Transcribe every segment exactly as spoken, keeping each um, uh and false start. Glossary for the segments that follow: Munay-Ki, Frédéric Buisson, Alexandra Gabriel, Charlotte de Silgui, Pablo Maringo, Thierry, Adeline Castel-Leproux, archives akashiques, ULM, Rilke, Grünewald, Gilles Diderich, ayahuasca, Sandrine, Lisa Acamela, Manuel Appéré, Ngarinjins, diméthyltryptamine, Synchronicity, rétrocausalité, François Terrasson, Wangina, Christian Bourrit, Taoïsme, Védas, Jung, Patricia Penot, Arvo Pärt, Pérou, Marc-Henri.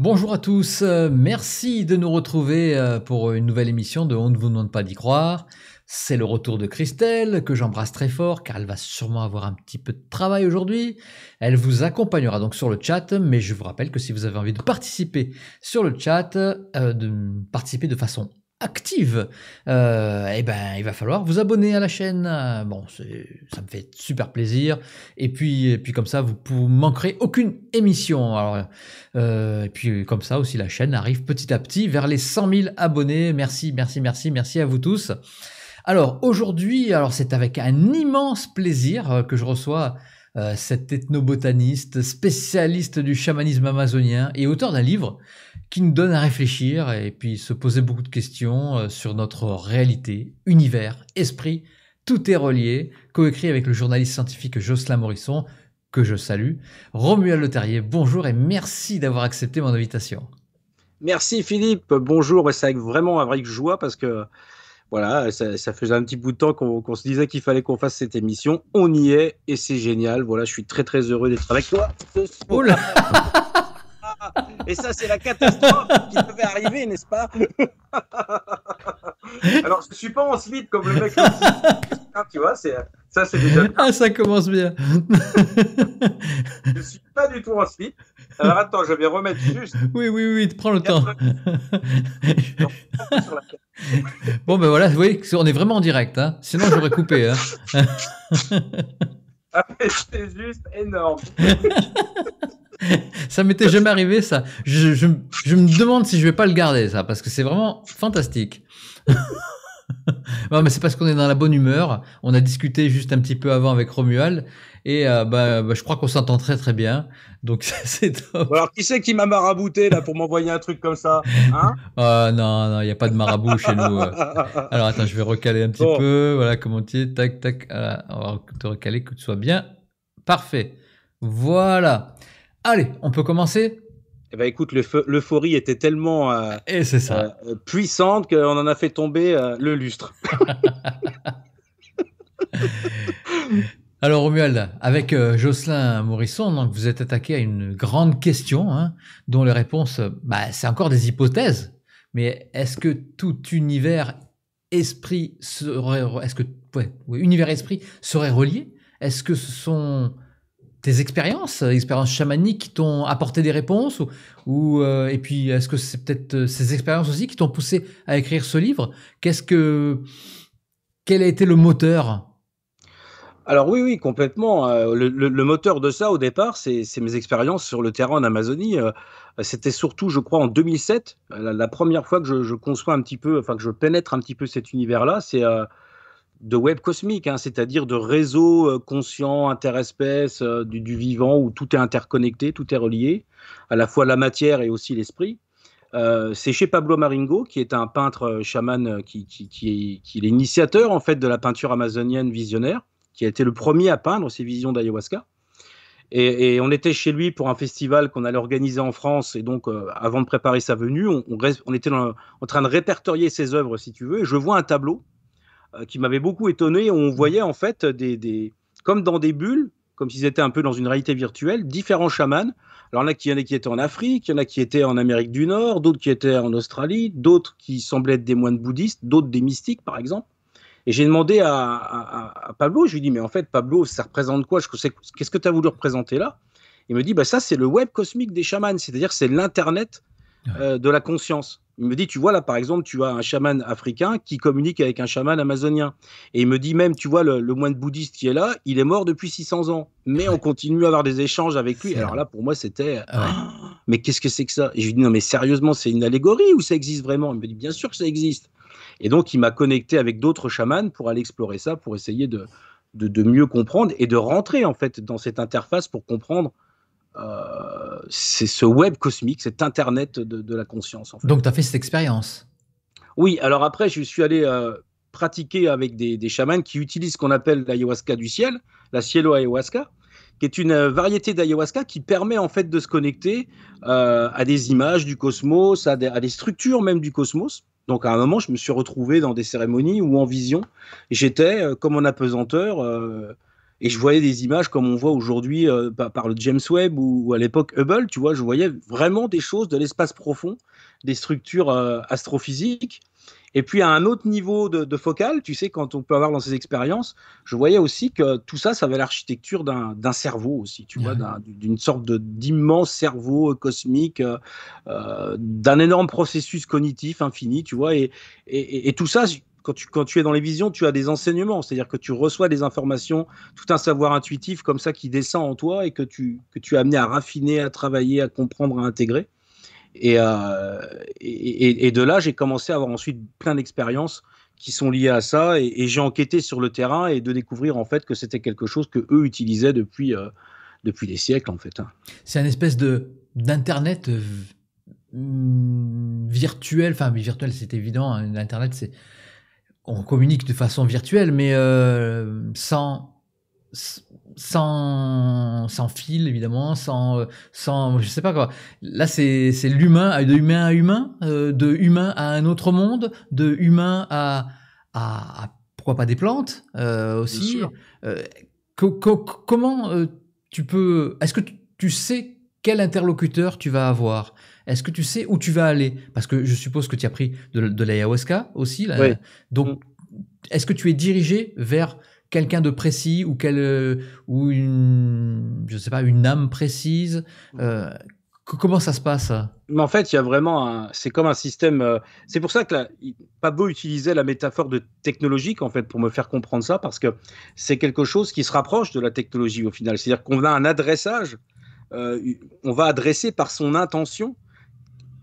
Bonjour à tous, merci de nous retrouver pour une nouvelle émission de On Ne Vous Demande Pas d'y Croire. C'est le retour de Christelle, que j'embrasse très fort car elle va sûrement avoir un petit peu de travail aujourd'hui. Elle vous accompagnera donc sur le chat, mais je vous rappelle que si vous avez envie de participer sur le chat, euh, de participer de façon active, euh, et ben il va falloir vous abonner à la chaîne. Bon, ça me fait super plaisir. Et puis, et puis comme ça, vous ne manquerez aucune émission. Alors, euh, et puis comme ça aussi, la chaîne arrive petit à petit vers les cent mille abonnés. Merci, merci, merci, merci à vous tous. Alors aujourd'hui, alors c'est avec un immense plaisir que je reçois euh, cet ethnobotaniste, spécialiste du chamanisme amazonien et auteur d'un livre qui nous donne à réfléchir et puis se poser beaucoup de questions sur notre réalité, univers, esprit, tout est relié, coécrit avec le journaliste scientifique Jocelyn Morisson, que je salue. Romuald Leterrier, bonjour et merci d'avoir accepté mon invitation. Merci Philippe, bonjour, c'est vraiment avec joie parce que voilà, ça, ça faisait un petit bout de temps qu'on qu'on se disait qu'il fallait qu'on fasse cette émission, on y est et c'est génial, voilà, je suis très très heureux d'être avec toi. Oh là et ça, c'est la catastrophe qui devait arriver, n'est-ce pas? Alors, je ne suis pas en slip comme le mec. Tu vois, ça, c'est déjà. Ah, ça commence bien. Je ne suis pas du tout en slip. Alors, attends, je vais remettre juste. Oui, oui, oui, prends le temps. Bon, ben voilà, vous voyez, on est vraiment en direct. Hein. Sinon, j'aurais coupé. Hein. Ah, c'est juste énorme. Ça m'était jamais arrivé, ça. Je, je, je me demande si je vais pas le garder, ça, parce que c'est vraiment fantastique. Non, mais c'est parce qu'on est dans la bonne humeur. On a discuté juste un petit peu avant avec Romuald, et euh, bah, bah, je crois qu'on s'entend très très bien. Donc c'est top. Alors qui c'est qui m'a marabouté là pour m'envoyer un truc comme ça, hein? euh, Non, non, il n'y a pas de marabout chez nous. Alors attends, je vais recaler un petit bon. peu. Voilà, comment tu dis, tac tac. Voilà, on va te recaler que tu sois bien. Parfait. Voilà. Allez, on peut commencer? Eh ben, écoute, l'euphorie était tellement euh, Et c'est ça. Euh, puissante qu'on en a fait tomber euh, le lustre. Alors Romuald, avec euh, Jocelyn Morisson, donc, vous êtes attaqué à une grande question hein, dont les réponses, bah, c'est encore des hypothèses, mais est-ce que tout univers esprit serait, est-ce que, ouais, oui, univers esprit serait relié? Est-ce que ce sont... Tes expériences, expériences chamaniques qui t'ont apporté des réponses ou, ou euh, et puis est-ce que c'est peut-être ces expériences aussi qui t'ont poussé à écrire ce livre? Qu'est-ce que quel a été le moteur? Alors oui, oui, complètement. Euh, le, le, le moteur de ça au départ, c'est mes expériences sur le terrain en Amazonie. Euh, C'était surtout, je crois, en deux mille sept, la, la première fois que je, je conçois un petit peu, enfin que je pénètre un petit peu cet univers-là, c'est euh, de web cosmique, hein, c'est-à-dire de réseaux euh, conscients, interespèces, euh, du, du vivant, où tout est interconnecté, tout est relié, à la fois la matière et aussi l'esprit. Euh, c'est chez Pablo Maringo, qui est un peintre chaman, euh, qui, qui, qui est, qui est l'initiateur en fait, de la peinture amazonienne visionnaire, qui a été le premier à peindre ses visions d'ayahuasca. Et, et on était chez lui pour un festival qu'on allait organiser en France, et donc euh, avant de préparer sa venue, on, on, on était dans, en train de répertorier ses œuvres, si tu veux, et je vois un tableau qui m'avait beaucoup étonné. On voyait en fait, des, des, comme dans des bulles, comme s'ils étaient un peu dans une réalité virtuelle, différents chamans. Alors, il y en a qui, qui étaient en Afrique, il y en a qui étaient en Amérique du Nord, d'autres qui étaient en Australie, d'autres qui semblaient être des moines bouddhistes, d'autres des mystiques, par exemple. Et j'ai demandé à, à, à Pablo, je lui ai dit, mais en fait, Pablo, ça représente quoi? Qu'est-ce que tu as voulu représenter là? Il me dit, bah, ça, c'est le web cosmique des chamans, c'est-à-dire c'est l'Internet euh, de la conscience. Il me dit, tu vois, là, par exemple, tu as un chaman africain qui communique avec un chaman amazonien. Et il me dit même, tu vois, le, le moine bouddhiste qui est là, il est mort depuis six cents ans. Mais on continue à avoir des échanges avec lui. Alors là, pour moi, c'était... Ah, mais qu'est-ce que c'est que ça? Et je lui dis, non, mais sérieusement, c'est une allégorie ou ça existe vraiment? Il me dit, bien sûr que ça existe. Et donc, il m'a connecté avec d'autres chamans pour aller explorer ça, pour essayer de, de, de mieux comprendre et de rentrer, en fait, dans cette interface pour comprendre Euh, c'est ce web cosmique, cet Internet de, de la conscience. En fait. Donc, tu as fait cette expérience? Oui, alors après, je suis allé euh, pratiquer avec des, des chamans qui utilisent ce qu'on appelle l'ayahuasca du ciel, la cielo ayahuasca, qui est une euh, variété d'ayahuasca qui permet en fait de se connecter euh, à des images du cosmos, à des, à des structures même du cosmos. Donc, à un moment, je me suis retrouvé dans des cérémonies où en vision, j'étais euh, comme en apesanteur, euh, et je voyais des images comme on voit aujourd'hui euh, par, par le James Webb ou, ou à l'époque Hubble, tu vois, je voyais vraiment des choses de l'espace profond, des structures euh, astrophysiques. Et puis à un autre niveau de, de focale, tu sais, quand on peut avoir dans ces expériences, je voyais aussi que tout ça, ça avait l'architecture d'un, d'un cerveau aussi, tu vois, d'un, d'une sorte de, d'immense cerveau cosmique, euh, d'un énorme processus cognitif infini, tu vois, et, et, et tout ça... Quand tu, quand tu es dans les visions, tu as des enseignements, c'est-à-dire que tu reçois des informations, tout un savoir intuitif comme ça qui descend en toi et que tu, que tu es amené à raffiner, à travailler, à comprendre, à intégrer. Et, euh, et, et de là, j'ai commencé à avoir ensuite plein d'expériences qui sont liées à ça, et, et j'ai enquêté sur le terrain et de découvrir en fait que c'était quelque chose que eux utilisaient depuis, euh, depuis des siècles en fait. C'est une espèce de, d'internet virtuel, enfin virtuel c'est évident, hein. Internet c'est... On communique de façon virtuelle, mais euh, sans, sans, sans fil, évidemment, sans, sans, je sais pas quoi. Là, c'est, c'est l'humain, de humain à humain, euh, de humain à un autre monde, de humain à, à, à pourquoi pas des plantes euh, aussi. Euh, co- co- comment euh, tu peux, est-ce que tu, tu sais quel interlocuteur tu vas avoir ? Est-ce que tu sais où tu vas aller ? Parce que je suppose que tu as pris de, de l'ayahuasca aussi. Là. Oui. Donc, est-ce que tu es dirigé vers quelqu'un de précis ou, quel, ou une, je sais pas, une âme précise ? euh, Comment ça se passe ? Mais en fait, il y a vraiment un, c'est comme un système. Euh, c'est pour ça que la, Pablo utilisait la métaphore de technologique en fait pour me faire comprendre ça, parce que c'est quelque chose qui se rapproche de la technologie au final. C'est-à-dire qu'on a un adressage. Euh, on va adresser par son intention.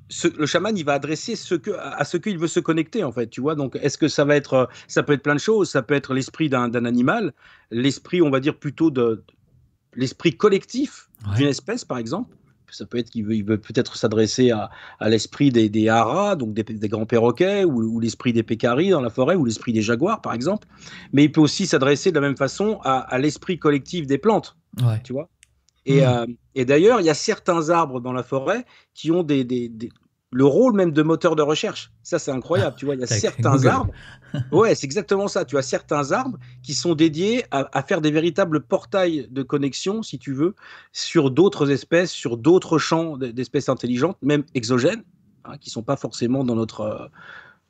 Ce, le chaman, il va adresser ce que, à ce qu'il veut se connecter, en fait, tu vois. Donc, est-ce que ça va être, ça peut être plein de choses. Ça peut être l'esprit d'un, d'un animal, l'esprit, on va dire plutôt de, l'esprit collectif ouais. d'une espèce, par exemple. Ça peut être qu'il veut, il veut peut-être s'adresser à, à l'esprit des, des haras, donc des, des grands perroquets, ou, ou l'esprit des pécaris dans la forêt, ou l'esprit des jaguars, par exemple. Mais il peut aussi s'adresser de la même façon à, à l'esprit collectif des plantes, ouais. tu vois. Et, mmh. euh, et d'ailleurs, il y a certains arbres dans la forêt qui ont des, des, des, le rôle même de moteur de recherche. Ça, c'est incroyable. Ah, tu vois, il y a certains Google. arbres. Ouais, c'est exactement ça. Tu as certains arbres qui sont dédiés à, à faire des véritables portails de connexion, si tu veux, sur d'autres espèces, sur d'autres champs d'espèces intelligentes, même exogènes, hein, qui ne sont pas forcément dans notre, euh,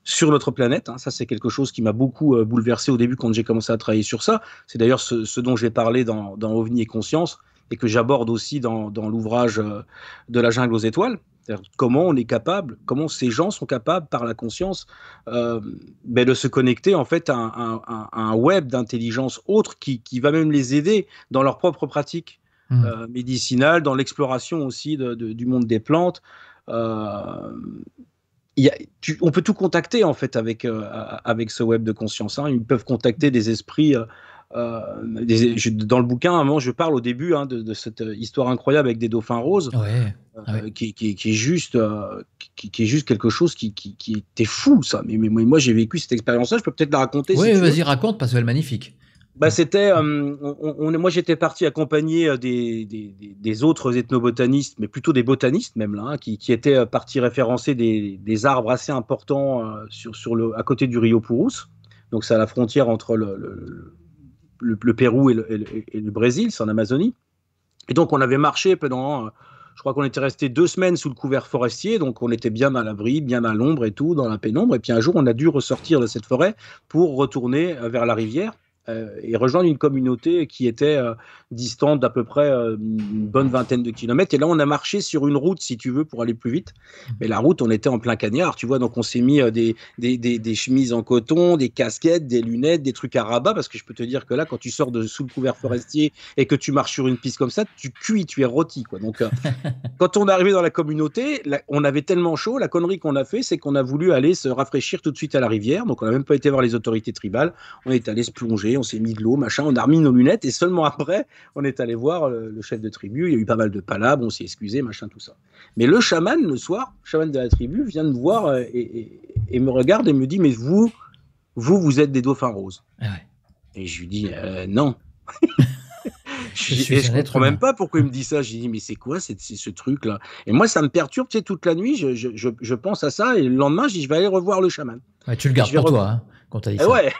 sur notre planète. Hein. Ça, c'est quelque chose qui m'a beaucoup euh, bouleversé au début quand j'ai commencé à travailler sur ça. C'est d'ailleurs ce, ce dont j'ai parlé dans, dans OVNI et Conscience, et que j'aborde aussi dans, dans l'ouvrage De la jungle aux étoiles, c'est-à-dire comment on est capable, comment ces gens sont capables par la conscience euh, ben de se connecter en fait à un, à un web d'intelligence autre qui, qui va même les aider dans leur propre pratique mmh. euh, médicinale, dans l'exploration aussi de, de, du monde des plantes. Euh, y a, tu, on peut tout contacter en fait avec, euh, avec ce web de conscience, hein. Ils peuvent contacter des esprits... Euh, Euh, des, je, dans le bouquin, moi, je parle au début hein, de, de cette histoire incroyable avec des dauphins roses, ouais, ouais. Euh, qui, qui, qui, est juste, euh, qui, qui est juste quelque chose qui, qui, qui était fou, ça. Mais, mais moi, j'ai vécu cette expérience-là, je peux peut-être la raconter. Oui, si vas-y, raconte, parce qu'elle est magnifique. Bah, c'était, euh, on, on, moi, j'étais parti accompagner des, des, des autres ethnobotanistes, mais plutôt des botanistes même, là, hein, qui, qui étaient partis référencer des, des arbres assez importants euh, sur, sur le, à côté du Rio Pourus. Donc, c'est à la frontière entre le... le, le Le, le Pérou et le, et, le, et le Brésil, c'est en Amazonie. Et donc, on avait marché pendant, je crois qu'on était resté deux semaines sous le couvert forestier, donc on était bien à l'abri, bien à l'ombre et tout, dans la pénombre. Et puis un jour, on a dû ressortir de cette forêt pour retourner vers la rivière euh, et rejoindre une communauté qui était euh, distante d'à peu près euh, une bonne vingtaine de kilomètres. Et là, on a marché sur une route, si tu veux, pour aller plus vite. Mais la route, on était en plein cagnard, tu vois, donc on s'est mis euh, des, des, des, des chemises en coton, des casquettes, des lunettes, des trucs à rabat, parce que je peux te dire que là, quand tu sors de sous le couvert forestier et que tu marches sur une piste comme ça, tu cuis, tu es rôti, quoi. Donc, euh, quand on est arrivé dans la communauté, là, on avait tellement chaud, la connerie qu'on a fait, c'est qu'on a voulu aller se rafraîchir tout de suite à la rivière, donc on n'a même pas été voir les autorités tribales, on est allé se plonger, on s'est mis de l'eau, machin, on a remis nos lunettes, et seulement après, on est allé voir le chef de tribu, il y a eu pas mal de palabres, on s'est excusé, machin, tout ça. Mais le chaman, le soir, le chaman de la tribu vient me voir et, et, et me regarde et me dit « Mais vous, vous, vous êtes des dauphins roses. Ah » ouais. Et je lui dis euh, « Non. » Je ne comprends même pas pourquoi il me dit ça. Je lui dis « Mais c'est quoi c'est, c'est ce truc-là » Et moi, ça me perturbe, tu sais, toute la nuit, je, je, je, je pense à ça et le lendemain, je dis « Je vais aller revoir le chaman. Ouais, » Tu le gardes pour re- toi, hein. quand tu as dit ça. Ouais.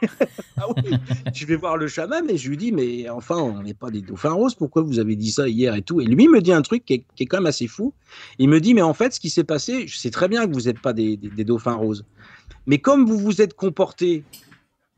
Ah oui. Je vais voir le chaman et je lui dis, mais enfin, on n'est pas des dauphins roses, pourquoi vous avez dit ça hier et tout? Et lui me dit un truc qui est, qui est quand même assez fou. Il me dit, mais en fait, ce qui s'est passé, je sais très bien que vous n'êtes pas des, des, des dauphins roses, mais comme vous vous êtes comportés,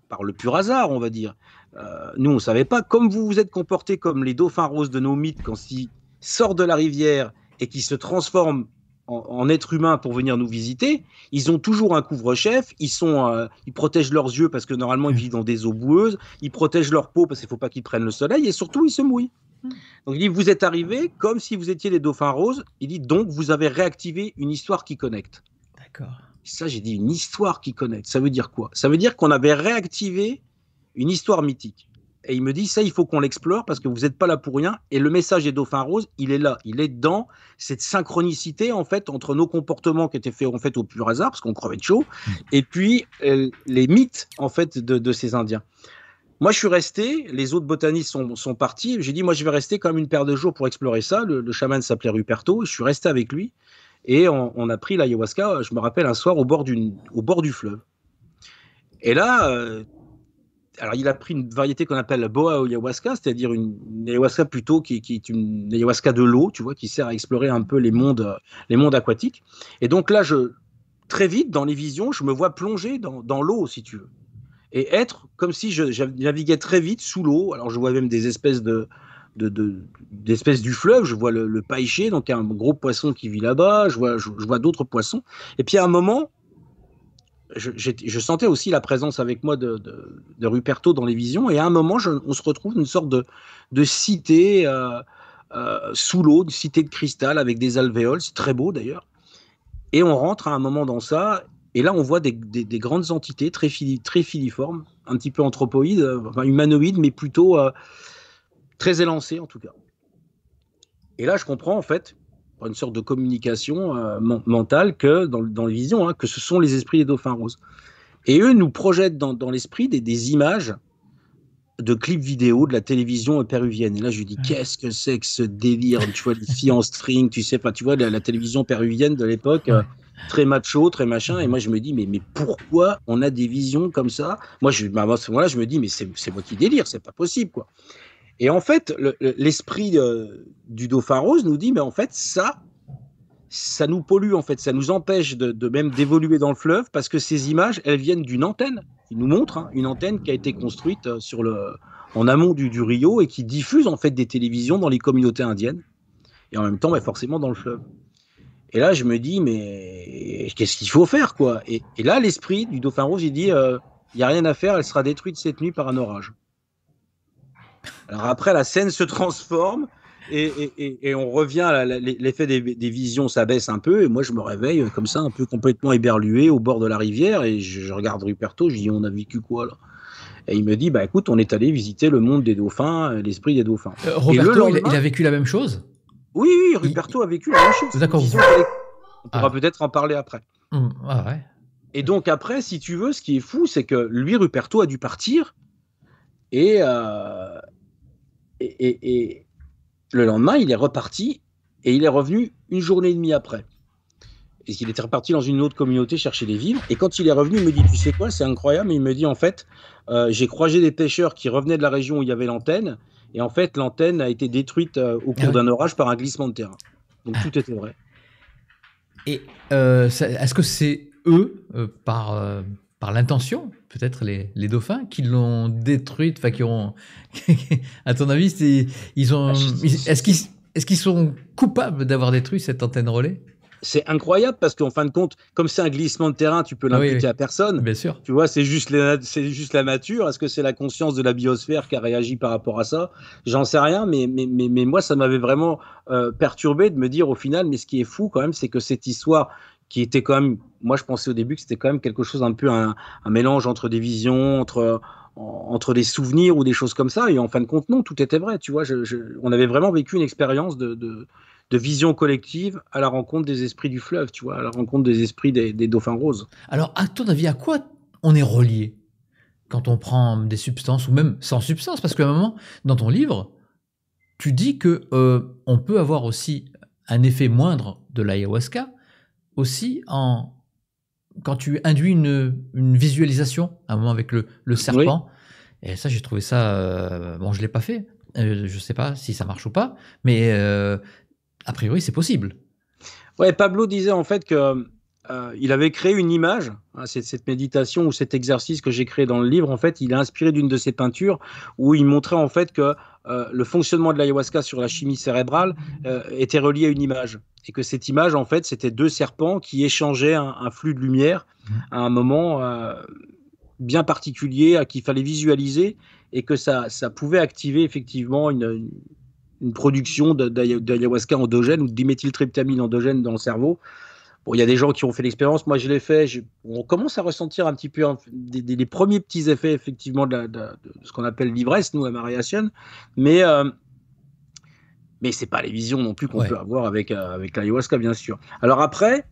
par le pur hasard, on va dire, euh, nous, on ne savait pas, comme vous vous êtes comportés comme les dauphins roses de nos mythes quand ils sortent de la rivière et qu'ils se transforment en, en êtres humains pour venir nous visiter, ils ont toujours un couvre-chef, ils, sont, euh, ils protègent leurs yeux parce que normalement ils vivent dans des eaux boueuses, ils protègent leur peau parce qu'il ne faut pas qu'ils prennent le soleil et surtout ils se mouillent. Donc il dit, vous êtes arrivés comme si vous étiez les dauphins roses, il dit donc vous avez réactivé une histoire qui connecte. D'accord. Ça, j'ai dit une histoire qui connecte. Ça veut dire quoi? Ça veut dire qu'on avait réactivé une histoire mythique. Et il me dit, ça, il faut qu'on l'explore parce que vous n'êtes pas là pour rien. Et le message des dauphins roses, il est là. Il est dans cette synchronicité, en fait, entre nos comportements qui étaient faits, en fait, au pur hasard, parce qu'on crevait de chaud, et puis euh, les mythes, en fait, de, de ces Indiens. Moi, je suis resté. Les autres botanistes sont, sont partis. J'ai dit, moi, je vais rester quand même une paire de jours pour explorer ça. Le, le chaman s'appelait Ruperto. Je suis resté avec lui. Et on, on a pris l'ayahuasca, je me rappelle, un soir au bord, au bord du fleuve. Et là, euh, alors il a pris une variété qu'on appelle la boa ayahuasca, c'est-à-dire une, une ayahuasca plutôt qui, qui est une ayahuasca de l'eau, tu vois, qui sert à explorer un peu les mondes, les mondes aquatiques. Et donc là, je, très vite, dans les visions, je me vois plonger dans, dans l'eau, si tu veux, et être comme si je, je naviguais très vite sous l'eau. Alors je vois même des espèces de... De, de, d'espèces du fleuve, je vois le, le paillier, donc un gros poisson qui vit là-bas, je vois, je, je vois d'autres poissons, et puis à un moment, je, je sentais aussi la présence avec moi de, de, de Ruperto dans les visions, et à un moment, je, on se retrouve une sorte de, de cité euh, euh, sous l'eau, une cité de cristal avec des alvéoles, c'est très beau d'ailleurs, et on rentre à un moment dans ça, et là on voit des, des, des grandes entités très, fili, très filiformes, un petit peu anthropoïdes, euh, enfin humanoïdes, mais plutôt... Euh, très élancé en tout cas. Et là, je comprends en fait, par une sorte de communication euh, mentale que dans, dans les visions, hein, que ce sont les esprits des dauphins roses. Et eux nous projettent dans, dans l'esprit des, des images de clips vidéo de la télévision péruvienne. Et là, je lui dis, ouais. Qu'est-ce que c'est que ce délire? Tu vois, les filles en string, tu sais pas, tu vois, la, la télévision péruvienne de l'époque, euh, très macho, très machin. Et moi, je me dis, mais, mais pourquoi on a des visions comme ça? Moi, je, bah, à ce moment-là, je me dis, mais c'est moi qui délire, c'est pas possible, quoi. Et en fait, l'esprit le, euh, du dauphin rose nous dit, mais en fait, ça, ça nous pollue, en fait, ça nous empêche de, de même d'évoluer dans le fleuve, parce que ces images, elles viennent d'une antenne. Il nous montre hein, une antenne qui a été construite sur le, en amont du, du Rio et qui diffuse en fait des télévisions dans les communautés indiennes, et en même temps, bah, forcément, dans le fleuve. Et là, je me dis, mais qu'est-ce qu'il faut faire, quoi? Et, et là, l'esprit du dauphin rose, il dit, euh, il n'y a rien à faire, elle sera détruite cette nuit par un orage. Alors après, la scène se transforme et, et, et, et on revient, l'effet des, des visions s'abaisse un peu et moi je me réveille comme ça, un peu complètement héberlué au bord de la rivière et je, je regarde Ruperto, je dis on a vécu quoi là? Et il me dit, bah écoute, on est allé visiter le monde des dauphins, l'esprit des dauphins. Euh, Roberto, il, il a vécu la même chose? Oui, oui, Ruperto il... a vécu la même chose. D'accord. Vous... On pourra ah. peut-être en parler après. Mmh, ah ouais. Et donc après, si tu veux, ce qui est fou, c'est que lui, Ruperto, a dû partir et... Euh... Et, et, et le lendemain, il est reparti et il est revenu une journée et demie après. Et il était reparti dans une autre communauté chercher des vivres. Et quand il est revenu, il me dit, tu sais quoi, c'est incroyable. Il me dit, en fait, euh, j'ai croisé des pêcheurs qui revenaient de la région où il y avait l'antenne. Et en fait, l'antenne a été détruite euh, au cours d'un orage par un glissement de terrain. Donc tout était vrai. Et euh, est-ce que c'est eux, euh, par... Euh... par l'intention, peut-être les, les dauphins qui l'ont détruite, enfin qui ont, à ton avis, est, ils ont, est-ce qu'ils, est-ce qu'ils sont coupables d'avoir détruit cette antenne relais? C'est incroyable parce qu'en fin de compte, comme c'est un glissement de terrain, tu peux l'imputer oui, oui. à personne. Bien sûr. Tu vois, c'est juste, c'est juste la nature. Est-ce que c'est la conscience de la biosphère qui a réagi par rapport à ça? J'en sais rien, mais, mais, mais, mais moi, ça m'avait vraiment euh, perturbé de me dire au final, mais ce qui est fou quand même, c'est que cette histoire qui était quand même, moi je pensais au début que c'était quand même quelque chose un peu un, un mélange entre des visions, entre, entre des souvenirs ou des choses comme ça, et en fin de compte, non, tout était vrai, tu vois, je, je, on avait vraiment vécu une expérience de, de, de vision collective à la rencontre des esprits du fleuve, tu vois, à la rencontre des esprits des, des dauphins roses. Alors, à ton avis, à quoi on est relié quand on prend des substances, ou même sans substance, parce qu'à un moment, dans ton livre, tu dis que euh, on peut avoir aussi un effet moindre de l'ayahuasca, aussi en quand tu induis une, une visualisation, à un moment avec le, le serpent, oui. Et ça, j'ai trouvé ça... Euh, bon, je ne l'ai pas fait, euh, je ne sais pas si ça marche ou pas, mais euh, a priori, c'est possible. Ouais, Pablo disait en fait que... Euh, il avait créé une image, hein, cette, cette méditation ou cet exercice que j'ai créé dans le livre, en fait, il a inspiré d'une de ses peintures où il montrait en fait que euh, le fonctionnement de l'ayahuasca sur la chimie cérébrale euh, était relié à une image et que cette image, en fait, c'était deux serpents qui échangeaient un, un flux de lumière à un moment euh, bien particulier qu'il fallait visualiser et que ça, ça pouvait activer effectivement une... une une production d'ayahuasca endogène ou de diméthyltryptamine endogène dans le cerveau. Bon, il y a des gens qui ont fait l'expérience, moi je l'ai fait, je, on commence à ressentir un petit peu un, des, des, les premiers petits effets effectivement de, la, de, de ce qu'on appelle l'ivresse, nous, à Mariation, mais, euh, mais ce n'est pas les visions non plus qu'on ouais. peut avoir avec, euh, avec l'ayahuasca, bien sûr. Alors après,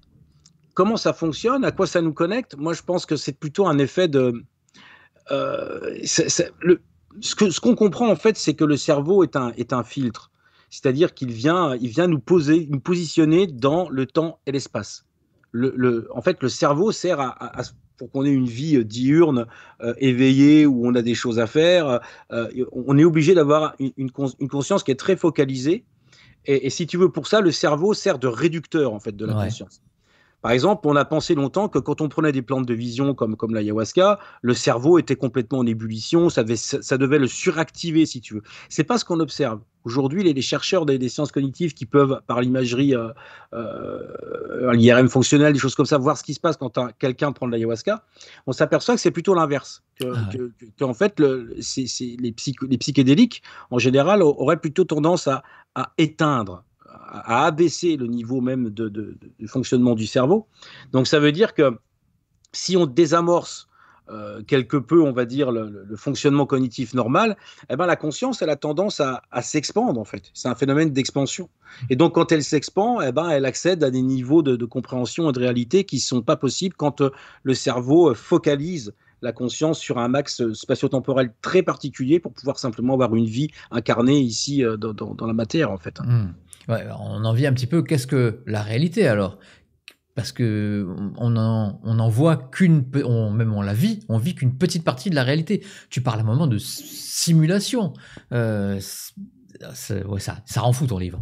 comment ça fonctionne, à quoi ça nous connecte? Moi je pense que c'est plutôt un effet de... Euh, c'est, c'est, le, ce que, ce qu'on comprend en fait, c'est que le cerveau est un, est un filtre, c'est-à-dire qu'il vient, il vient nous poser, nous positionner dans le temps et l'espace. Le, le, en fait, le cerveau sert à, à, à, pour qu'on ait une vie diurne, euh, éveillée, où on a des choses à faire. Euh, on est obligé d'avoir une, une, cons, une conscience qui est très focalisée. Et, et si tu veux, pour ça, le cerveau sert de réducteur en fait de la ouais. conscience. Par exemple, on a pensé longtemps que quand on prenait des plantes de vision comme, comme l'ayahuasca, le cerveau était complètement en ébullition, ça devait, ça devait le suractiver, si tu veux. Ce n'est pas ce qu'on observe. Aujourd'hui, les, les chercheurs des, des sciences cognitives qui peuvent, par l'imagerie, euh, euh, l'I R M fonctionnelle, des choses comme ça, voir ce qui se passe quand quelqu'un prend de l'ayahuasca, on s'aperçoit que c'est plutôt l'inverse. Que, ah ouais. que, que, que, en fait, le, c'est, c'est les, psycho, les psychédéliques, en général, auraient plutôt tendance à, à éteindre, à abaisser le niveau même de, de, de, de fonctionnement du cerveau. Donc ça veut dire que si on désamorce euh, quelque peu, on va dire, le, le fonctionnement cognitif normal, eh ben, la conscience, elle a tendance à, à s'expandre, en fait. C'est un phénomène d'expansion. Et donc quand elle s'expand, eh ben, elle accède à des niveaux de, de compréhension et de réalité qui ne sont pas possibles quand euh, le cerveau focalise la conscience sur un axe spatio-temporel très particulier pour pouvoir simplement avoir une vie incarnée ici euh, dans, dans, dans la matière, en fait. Mmh. Ouais, on en vit un petit peu, qu'est-ce que la réalité alors? Parce qu'on n'en on en voit qu'une, on, même on la vit, on vit qu'une petite partie de la réalité. Tu parles à un moment de simulation, euh, ouais, ça, ça rend fou ton livre.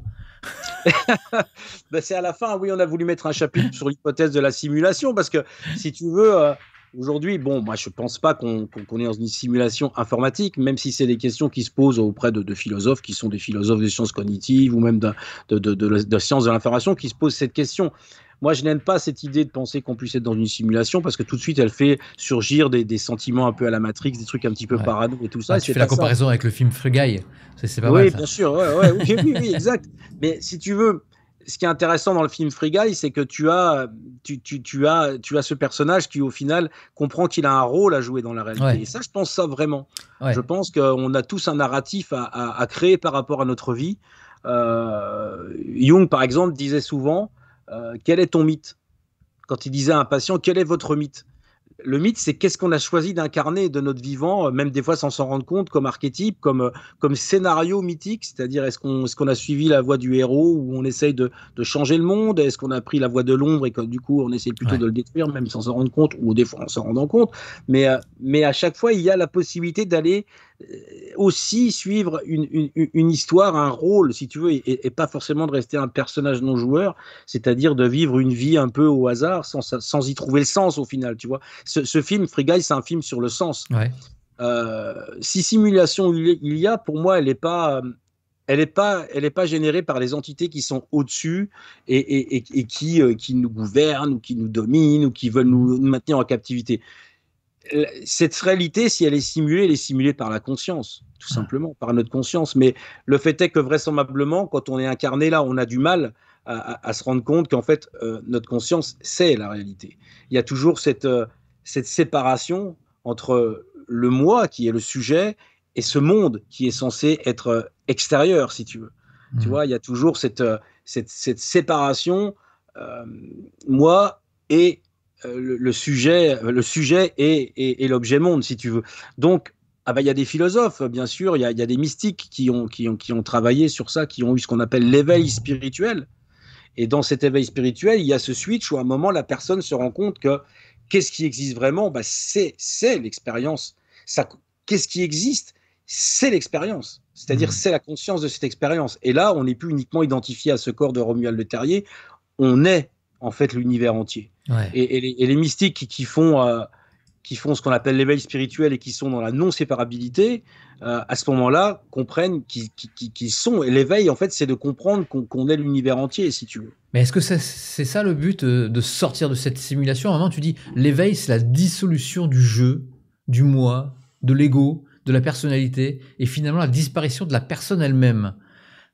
Ben c'est à la fin, oui, on a voulu mettre un chapitre sur l'hypothèse de la simulation, parce que si tu veux... Euh... Aujourd'hui, bon, moi, je ne pense pas qu'on qu'on est dans une simulation informatique, même si c'est des questions qui se posent auprès de, de philosophes qui sont des philosophes des sciences cognitives ou même de, de, de, de, de sciences de l'information qui se posent cette question. Moi, je n'aime pas cette idée de penser qu'on puisse être dans une simulation parce que tout de suite, elle fait surgir des, des sentiments un peu à la Matrix, des trucs un petit peu ouais. parano et tout ça. Ouais, tu fais la comparaison ça. avec le film Frugay, c'est pas oui, mal. Oui, bien sûr, ouais, ouais, okay, oui, oui, exact. Mais si tu veux... Ce qui est intéressant dans le film Free Guy, c'est que tu as, tu, tu, tu, as, tu as ce personnage qui, au final, comprend qu'il a un rôle à jouer dans la réalité. Ouais. Et ça, je pense ça vraiment. Ouais. Je pense qu'on a tous un narratif à, à, à créer par rapport à notre vie. Euh, Jung, par exemple, disait souvent euh, « Quel est ton mythe ?» Quand il disait à un patient « Quel est votre mythe ?» Le mythe, c'est qu'est-ce qu'on a choisi d'incarner de notre vivant, même des fois sans s'en rendre compte, comme archétype, comme, comme scénario mythique, c'est-à-dire est-ce qu'on est-ce qu'on a suivi la voie du héros où on essaye de, de changer le monde, est-ce qu'on a pris la voie de l'ombre et que du coup on essaye plutôt ouais. de le détruire, même sans s'en rendre compte, ou des fois en s'en rendant compte, mais, mais à chaque fois il y a la possibilité d'aller aussi suivre une, une, une histoire, un rôle, si tu veux, et, et pas forcément de rester un personnage non-joueur, c'est-à-dire de vivre une vie un peu au hasard sans, sans y trouver le sens au final, tu vois. Ce, ce film, Free Guy, c'est un film sur le sens. Ouais. Euh, si simulation il y a, pour moi, elle n'est pas, elle est pas, elle est pas générée par les entités qui sont au-dessus et, et, et, et qui, euh, qui nous gouvernent ou qui nous dominent ou qui veulent nous maintenir en captivité. Cette réalité, si elle est simulée, elle est simulée par la conscience, tout simplement, par notre conscience. Mais le fait est que vraisemblablement, quand on est incarné là, on a du mal à, à, à se rendre compte qu'en fait, euh, notre conscience, c'est la réalité. Il y a toujours cette, euh, cette séparation entre le moi, qui est le sujet, et ce monde qui est censé être extérieur, si tu veux. Mmh. Tu vois, il y a toujours cette, cette, cette séparation, euh, moi et... Le, le sujet, le sujet et, et, et l'objet monde, si tu veux. Donc, ah ben, y a des philosophes, bien sûr, il y a, y a des mystiques qui ont, qui, ont, qui ont travaillé sur ça, qui ont eu ce qu'on appelle l'éveil spirituel. Et dans cet éveil spirituel, il y a ce switch où à un moment, la personne se rend compte que Qu'est-ce qui existe vraiment? Bah, c'est l'expérience. Qu'est-ce qui existe? C'est l'expérience. C'est-à-dire, c'est la conscience de cette expérience. Et là, on n'est plus uniquement identifié à ce corps de Romuald Leterrier, on est en fait l'univers entier. Ouais. Et, et, les, et les mystiques qui, qui font... Euh, qui font ce qu'on appelle l'éveil spirituel et qui sont dans la non-séparabilité, euh, à ce moment-là, comprennent qu'ils qui, qui sont. Et l'éveil, en fait, c'est de comprendre qu'on qu'on est l'univers entier, si tu veux. Mais est-ce que c'est ça le but, euh, de sortir de cette simulation? À un moment, tu dis, l'éveil, c'est la dissolution du je, du moi, de l'ego, de la personnalité, et finalement la disparition de la personne elle-même.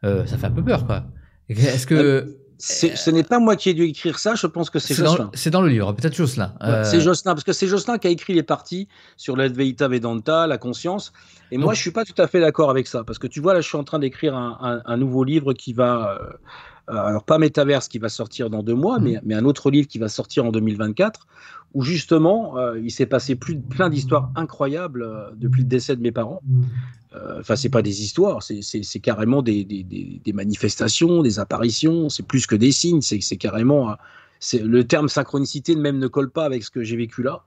Euh, ça fait un peu peur, quoi. Est-ce que... Euh... Ce n'est pas moi qui ai dû écrire ça, je pense que c'est Jocelyn. C'est dans le livre, peut-être Jocelyn. Euh... C'est Jocelyn, parce que c'est Jocelyn qui a écrit les parties sur l'Advaita Vedanta, la conscience, et donc... moi je ne suis pas tout à fait d'accord avec ça, parce que tu vois là je suis en train d'écrire un, un, un nouveau livre qui va, euh, alors pas Métaverse qui va sortir dans deux mois, mmh. mais, mais un autre livre qui va sortir en deux mille vingt-quatre, où justement euh, il s'est passé plus, plein d'histoires incroyables euh, depuis le décès de mes parents. Mmh. Enfin, euh, c'est pas des histoires, c'est carrément des, des, des, des manifestations, des apparitions, c'est plus que des signes, c'est carrément... Le terme synchronicité même ne colle pas avec ce que j'ai vécu là.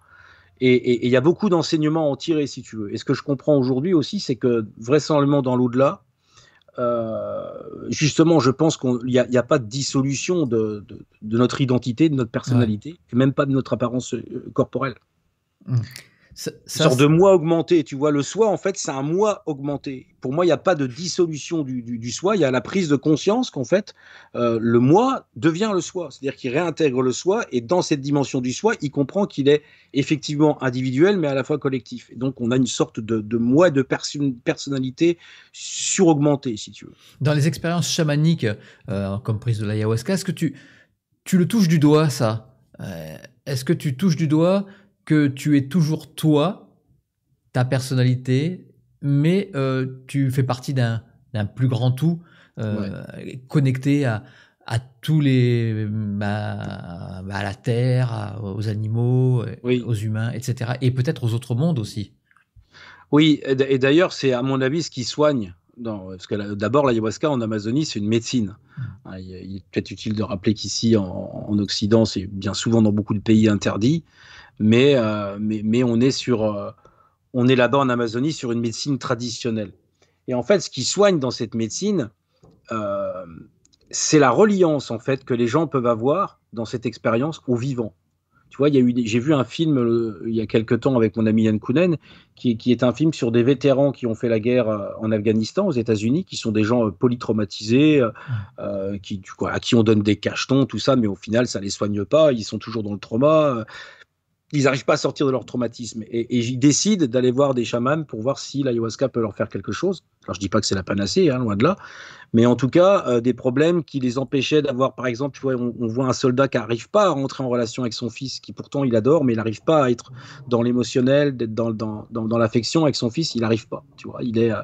Et il y a beaucoup d'enseignements à en tirer, si tu veux. Et ce que je comprends aujourd'hui aussi, c'est que vraisemblablement dans l'au-delà, euh, justement, je pense qu'il n'y a, a pas de dissolution de, de, de notre identité, de notre personnalité, ouais. et même pas de notre apparence euh, corporelle. Mmh. Ça, ça, une sorte de moi augmenté, tu vois, le soi en fait c'est un moi augmenté. Pour moi il n'y a pas de dissolution du, du, du soi, il y a la prise de conscience qu'en fait euh, le moi devient le soi, c'est-à-dire qu'il réintègre le soi et dans cette dimension du soi il comprend qu'il est effectivement individuel mais à la fois collectif. Et donc on a une sorte de, de moi, de perso personnalité suraugmentée si tu veux. Dans les expériences chamaniques euh, comme prise de l'ayahuasca, est-ce que tu, tu le touches du doigt ça? euh, Est-ce que tu touches du doigt que tu es toujours toi, ta personnalité, mais euh, tu fais partie d'un plus grand tout, euh, ouais. connecté à, à tous les... Bah, bah à la terre, à, aux animaux, oui. aux humains, et cetera. Et peut-être aux autres mondes aussi. Oui, et d'ailleurs, c'est à mon avis ce qui soigne. Non, parce que d'abord, l'ayahuasca en Amazonie, c'est une médecine. Mmh. Il, il est peut-être utile de rappeler qu'ici, en, en Occident, c'est bien souvent dans beaucoup de pays interdit. Mais, euh, mais, mais on est, euh, est là-bas en Amazonie sur une médecine traditionnelle. Et en fait, ce qui soigne dans cette médecine, euh, c'est la reliance en fait, que les gens peuvent avoir dans cette expérience au vivant. Tu vois, j'ai vu un film euh, il y a quelque temps avec mon ami Yann Kounen, qui, qui est un film sur des vétérans qui ont fait la guerre euh, en Afghanistan, aux États-Unis, qui sont des gens euh, polytraumatisés, euh, qui, quoi, à qui on donne des cachetons, tout ça, mais au final, ça ne les soigne pas, ils sont toujours dans le trauma. Euh, Ils n'arrivent pas à sortir de leur traumatisme. Et, et ils décident d'aller voir des chamans pour voir si l'ayahuasca peut leur faire quelque chose. Alors, je ne dis pas que c'est la panacée, hein, loin de là. Mais en tout cas, euh, des problèmes qui les empêchaient d'avoir, par exemple, tu vois, on, on voit un soldat qui n'arrive pas à rentrer en relation avec son fils, qui pourtant il adore, mais il n'arrive pas à être dans l'émotionnel, d'être dans, dans, dans, dans l'affection avec son fils, il n'arrive pas. Tu vois, il est, euh,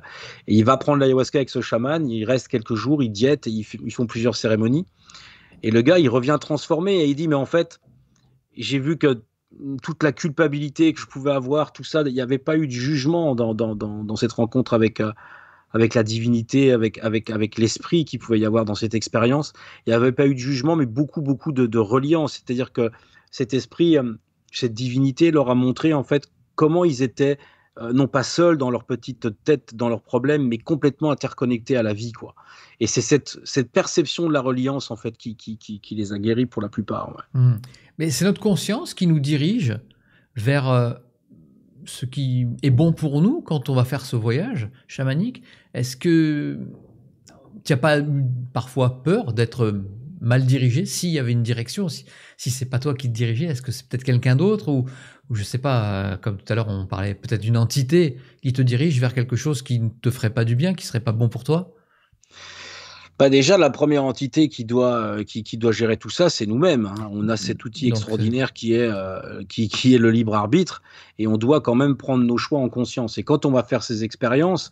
et il va prendre l'ayahuasca avec ce chaman, il reste quelques jours, il diète, et ils, ils font plusieurs cérémonies. Et le gars, il revient transformé et il dit, mais en fait, j'ai vu que toute la culpabilité que je pouvais avoir, tout ça, il n'y avait pas eu de jugement dans, dans, dans, dans cette rencontre avec, euh, avec la divinité, avec, avec, avec l'esprit qu'il pouvait y avoir dans cette expérience. Il n'y avait pas eu de jugement, mais beaucoup, beaucoup de, de reliance. C'est-à-dire que cet esprit, euh, cette divinité leur a montré en fait comment ils étaient, euh, non pas seuls dans leur petite tête, dans leurs problèmes, mais complètement interconnectés à la vie, quoi. Et c'est cette, cette perception de la reliance en fait qui, qui, qui, qui les a guéris pour la plupart. Ouais. Mmh. Mais c'est notre conscience qui nous dirige vers euh, ce qui est bon pour nous quand on va faire ce voyage chamanique. Est-ce que tu n'as pas parfois peur d'être mal dirigé? S'il y avait une direction, si, si ce n'est pas toi qui te dirigeais, est-ce que c'est peut-être quelqu'un d'autre ou, ou je ne sais pas, comme tout à l'heure on parlait peut-être d'une entité qui te dirige vers quelque chose qui ne te ferait pas du bien, qui ne serait pas bon pour toi? Bah déjà, la première entité qui doit, qui, qui doit gérer tout ça, c'est nous-mêmes. Hein. On a cet outil extraordinaire qui est, euh, qui, qui est le libre arbitre et on doit quand même prendre nos choix en conscience. Et quand on va faire ces expériences,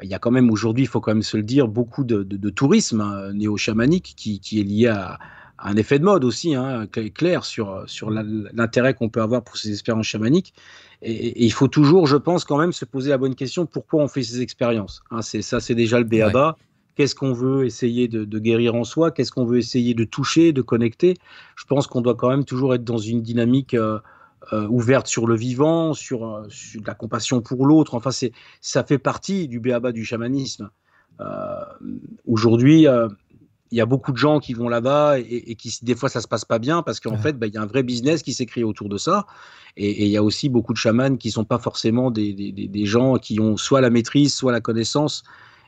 il y a quand même aujourd'hui, il faut quand même se le dire, beaucoup de, de, de tourisme hein, néo-chamanique qui, qui est lié à, à un effet de mode aussi, hein, clair, sur, sur l'intérêt qu'on peut avoir pour ces expériences chamaniques. Et, et il faut toujours, je pense, quand même se poser la bonne question, pourquoi on fait ces expériences hein, ça, c'est déjà le B A B A. Ouais. Qu'est-ce qu'on veut essayer de, de guérir en soi? Qu'est-ce qu'on veut essayer de toucher, de connecter? Je pense qu'on doit quand même toujours être dans une dynamique euh, euh, ouverte sur le vivant, sur, sur la compassion pour l'autre. Enfin, c'est, ça fait partie du béaba du chamanisme. Euh, aujourd'hui, euh, il y a beaucoup de gens qui vont là-bas et, et qui, des fois, ça se passe pas bien parce qu'en ouais. fait, bah, il y a un vrai business qui s'est créé autour de ça. Et, et il y a aussi beaucoup de chamans qui sont pas forcément des, des, des gens qui ont soit la maîtrise, soit la connaissance.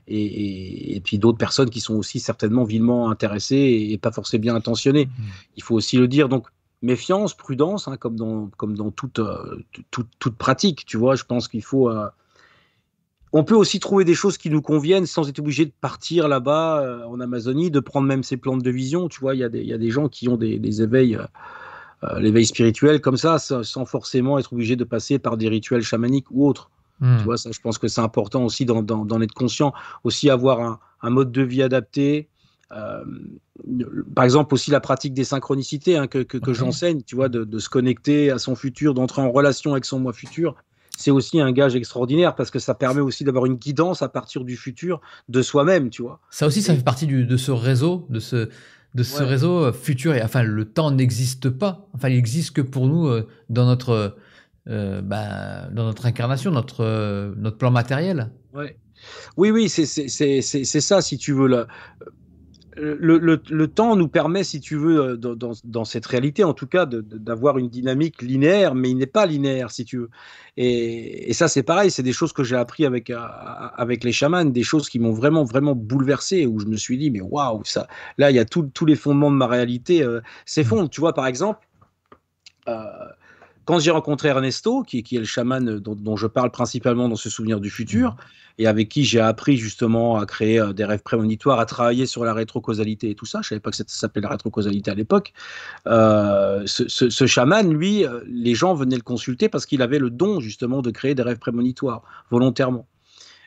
Et, et, et puis d'autres personnes qui sont aussi certainement vilement intéressées et, et pas forcément bien intentionnées. Mmh. Il faut aussi le dire. Donc, méfiance, prudence, hein, comme dans, comme dans toute, euh, toute, toute pratique. Tu vois, je pense qu'il faut... Euh, on peut aussi trouver des choses qui nous conviennent sans être obligé de partir là-bas euh, en Amazonie, de prendre même ces plantes de vision. Tu vois, il y a des, il y a des gens qui ont des, des éveils, euh, l'éveil spirituel comme ça, sans forcément être obligé de passer par des rituels chamaniques ou autres. Mmh. Tu vois, ça, je pense que c'est important aussi d'en, d'en, d'en être conscient, aussi avoir un, un mode de vie adapté. Euh, par exemple, aussi la pratique des synchronicités hein, que, que, que okay. j'enseigne, tu vois, de, de se connecter à son futur, d'entrer en relation avec son moi futur. C'est aussi un gage extraordinaire parce que ça permet aussi d'avoir une guidance à partir du futur de soi-même, tu vois. Ça aussi, ça fait partie du, de ce réseau, de ce, de ce ouais. réseau futur. Et, enfin, le temps n'existe pas. Enfin, il n'existe que pour nous euh, dans notre... Euh, Euh, bah, dans notre incarnation, notre, euh, notre plan matériel. Ouais. Oui, oui, c'est, c'est, c'est, c'est, c'est ça, si tu veux. Le, le, le, le temps nous permet, si tu veux, dans, dans, dans cette réalité, en tout cas, de, de, d'avoir une dynamique linéaire, mais il n'est pas linéaire, si tu veux. Et, et ça, c'est pareil, c'est des choses que j'ai appris avec, euh, avec les chamans, des choses qui m'ont vraiment, vraiment bouleversé, où je me suis dit, mais waouh, ça, là, il y a tout, tous les fondements de ma réalité euh, s'effondrent. Tu vois, par exemple... Euh, Quand j'ai rencontré Ernesto, qui, qui est le chaman dont, dont je parle principalement dans ce Souvenir du Futur, et avec qui j'ai appris justement à créer des rêves prémonitoires, à travailler sur la rétrocausalité et tout ça, je ne savais pas que ça s'appelait la rétrocausalité à l'époque, euh, ce, ce, ce chaman, lui, les gens venaient le consulter parce qu'il avait le don justement de créer des rêves prémonitoires, volontairement.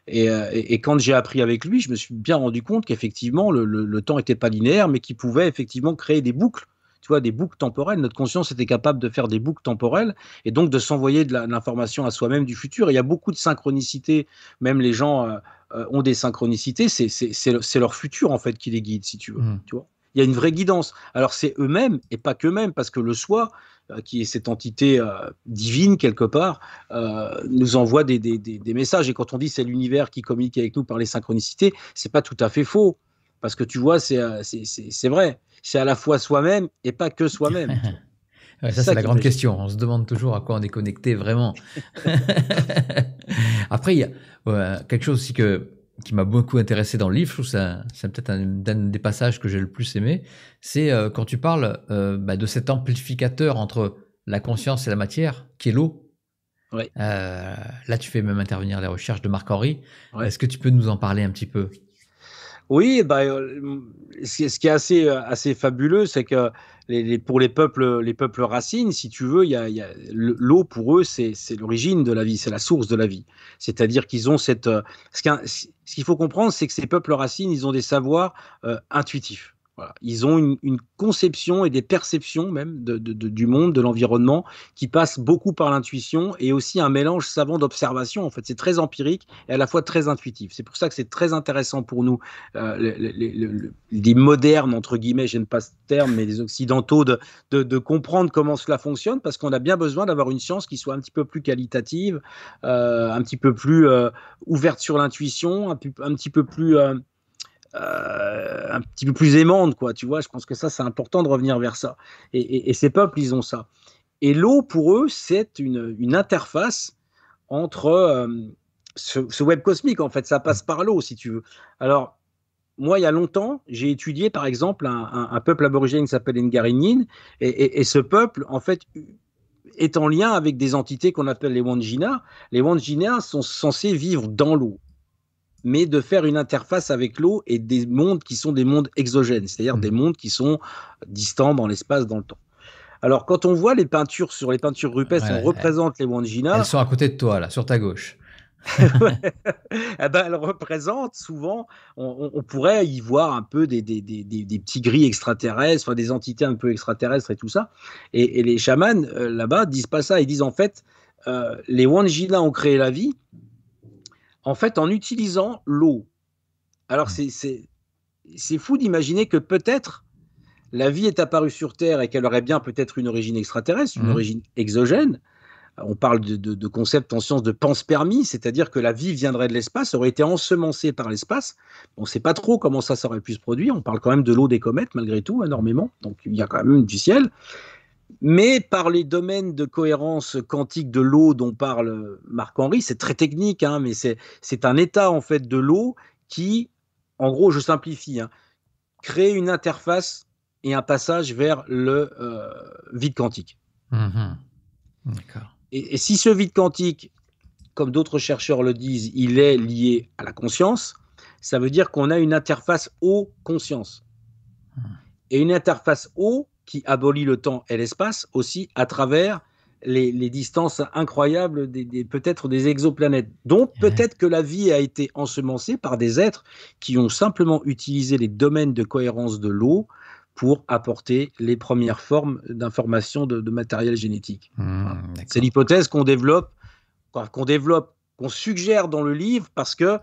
Et, et, et quand j'ai appris avec lui, je me suis bien rendu compte qu'effectivement, le, le, le temps n'était pas linéaire, mais qu'il pouvait effectivement créer des boucles. Tu vois, des boucles temporelles. Notre conscience était capable de faire des boucles temporelles et donc de s'envoyer de la, de l'information à soi-même du futur. Et il y a beaucoup de synchronicités. Même les gens euh, euh, ont des synchronicités. C'est, c'est, c'est, le, c'est leur futur, en fait, qui les guide, si tu veux. Mmh. Tu vois, il y a une vraie guidance. Alors, c'est eux-mêmes et pas qu'eux-mêmes, parce que le soi, euh, qui est cette entité euh, divine, quelque part, euh, nous envoie des, des, des, des messages. Et quand on dit c'est l'univers qui communique avec nous par les synchronicités, c'est pas tout à fait faux. Parce que tu vois, c'est, c'est, c'est, c'est vrai. C'est à la fois soi-même et pas que soi-même. ouais, ça, ça, c'est la grande question. On se demande toujours à quoi on est connecté vraiment. Après, il y a ouais, quelque chose aussi que, qui m'a beaucoup intéressé dans le livre. Je trouve que ça, c'est peut-être un, un des passages que j'ai le plus aimé. C'est euh, quand tu parles euh, bah, de cet amplificateur entre la conscience et la matière, qui est l'eau. Ouais. Euh, là, tu fais même intervenir les recherches de Marc-Henri. Ouais. Est-ce que tu peux nous en parler un petit peu ? Oui, bah, ce qui est assez, assez fabuleux, c'est que les, les, pour les peuples, les peuples racines, si tu veux, y a, y a, l'eau pour eux, c'est, c'est l'origine de la vie, c'est la source de la vie. C'est-à-dire qu'ils ont cette... Ce, qu'un, ce qu'il faut comprendre, c'est que ces peuples racines, ils ont des savoirs euh, intuitifs. Voilà. Ils ont une, une conception et des perceptions même de, de, de, du monde, de l'environnement, qui passent beaucoup par l'intuition et aussi un mélange savant d'observation. En fait, c'est très empirique et à la fois très intuitif. C'est pour ça que c'est très intéressant pour nous, euh, les, les, les, les modernes, entre guillemets, j'aime pas ce terme, mais les occidentaux, de, de, de comprendre comment cela fonctionne, parce qu'on a bien besoin d'avoir une science qui soit un petit peu plus qualitative, euh, un petit peu plus euh, ouverte sur l'intuition, un, un petit peu plus... Euh, Euh, un petit peu plus aimante, quoi, tu vois. Je pense que ça, c'est important de revenir vers ça. Et, et, et ces peuples, ils ont ça. Et l'eau, pour eux, c'est une, une interface entre euh, ce, ce web cosmique, en fait. Ça passe par l'eau, si tu veux. Alors, moi, il y a longtemps, j'ai étudié, par exemple, un, un, un peuple aborigène qui s'appelle Ngarinjins, et, et, et ce peuple, en fait, est en lien avec des entités qu'on appelle les Wangina. Les Wangina sont censés vivre dans l'eau, mais de faire une interface avec l'eau et des mondes qui sont des mondes exogènes, c'est-à-dire mmh. des mondes qui sont distants dans l'espace, dans le temps. Alors, quand on voit les peintures, sur les peintures rupestres, ouais, on représente elles, les Wangina. Elles sont à côté de toi, là, sur ta gauche. eh ben, elles représentent souvent, on, on pourrait y voir un peu des, des, des, des, des petits gris extraterrestres, enfin, des entités un peu extraterrestres et tout ça. Et, et les chamans, euh, là-bas, disent pas ça. Ils disent, en fait, euh, les Wangina ont créé la vie, en fait, en utilisant l'eau. Alors, c'est, c'est, c'est fou d'imaginer que peut-être la vie est apparue sur Terre et qu'elle aurait bien peut-être une origine extraterrestre, une mmh. origine exogène. On parle de, de, de concept en science de panspermie, c'est-à-dire que la vie viendrait de l'espace, aurait été ensemencée par l'espace. On ne sait pas trop comment ça, ça aurait pu se produire. On parle quand même de l'eau des comètes, malgré tout, énormément. Donc, il y a quand même du ciel. Mais par les domaines de cohérence quantique de l'eau dont parle Marc-Henri, c'est très technique, hein, mais c'est un état, en fait, de l'eau qui, en gros, je simplifie, hein, crée une interface et un passage vers le euh, vide quantique. Mmh. D'accord. Et si ce vide quantique, comme d'autres chercheurs le disent, il est lié à la conscience, ça veut dire qu'on a une interface eau-conscience. Et une interface eau qui abolit le temps et l'espace aussi à travers les, les distances incroyables des, des, peut-être des exoplanètes. Donc peut-être que la vie a été ensemencée par des êtres qui ont simplement utilisé les domaines de cohérence de l'eau pour apporter les premières formes d'informations de, de matériel génétique. Mmh, c'est l'hypothèse qu'on développe, qu'on développe, qu'on suggère dans le livre, parce que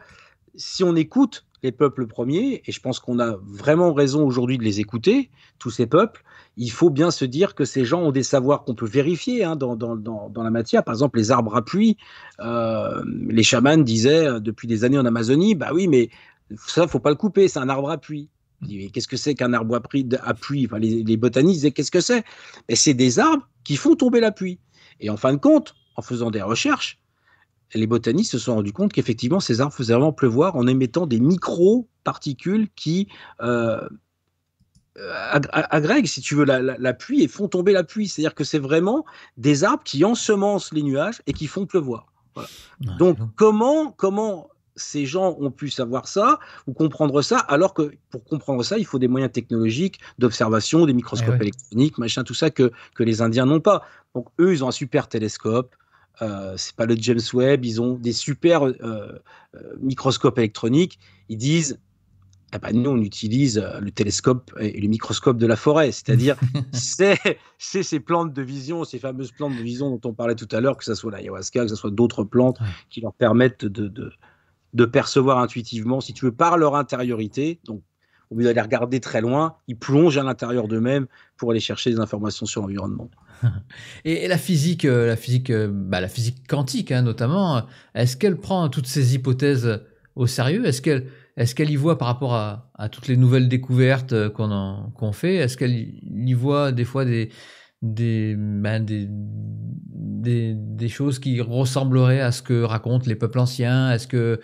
si on écoute les peuples premiers, et je pense qu'on a vraiment raison aujourd'hui de les écouter, tous ces peuples, il faut bien se dire que ces gens ont des savoirs qu'on peut vérifier hein, dans, dans, dans, dans la matière. Par exemple, les arbres à pluie, euh, les chamans disaient depuis des années en Amazonie, bah oui, mais ça, il ne faut pas le couper, c'est un arbre à pluie. Qu'est-ce que c'est qu'un arbre à pluie? Enfin, les, les botanistes disaient qu'est-ce que c'est? C'est des arbres qui font tomber la pluie. Et en fin de compte, en faisant des recherches, les botanistes se sont rendus compte qu'effectivement, ces arbres faisaient vraiment pleuvoir en émettant des micro-particules qui euh, agrèguent, si tu veux, la, la, la pluie et font tomber la pluie. C'est-à-dire que c'est vraiment des arbres qui ensemencent les nuages et qui font pleuvoir. Voilà. Ouais, Donc, comment, comment ces gens ont pu savoir ça ou comprendre ça, alors que pour comprendre ça, il faut des moyens technologiques d'observation, des microscopes ouais. électroniques, machin, tout ça que, que les Indiens n'ont pas. Donc eux, ils ont un super télescope, euh, c'est pas le James Webb, ils ont des super euh, euh, microscopes électroniques. Ils disent, ah bah, nous on utilise le télescope et le microscope de la forêt, c'est-à-dire c'est ces plantes de vision, ces fameuses plantes de vision dont on parlait tout à l'heure, que ce soit l'ayahuasca, que ce soit d'autres plantes ouais. qui leur permettent de... de de percevoir intuitivement, si tu veux, par leur intériorité. Donc, au lieu d'aller regarder très loin, ils plongent à l'intérieur d'eux-mêmes pour aller chercher des informations sur l'environnement. Et la physique, la physique, bah, la physique quantique hein, notamment, est-ce qu'elle prend toutes ces hypothèses au sérieux? Est-ce qu'elle est-ce qu'elle y voit par rapport à, à toutes les nouvelles découvertes qu'on qu'on fait? Est-ce qu'elle y voit des fois des, des, ben, des Des, des choses qui ressembleraient à ce que racontent les peuples anciens? Est-ce que,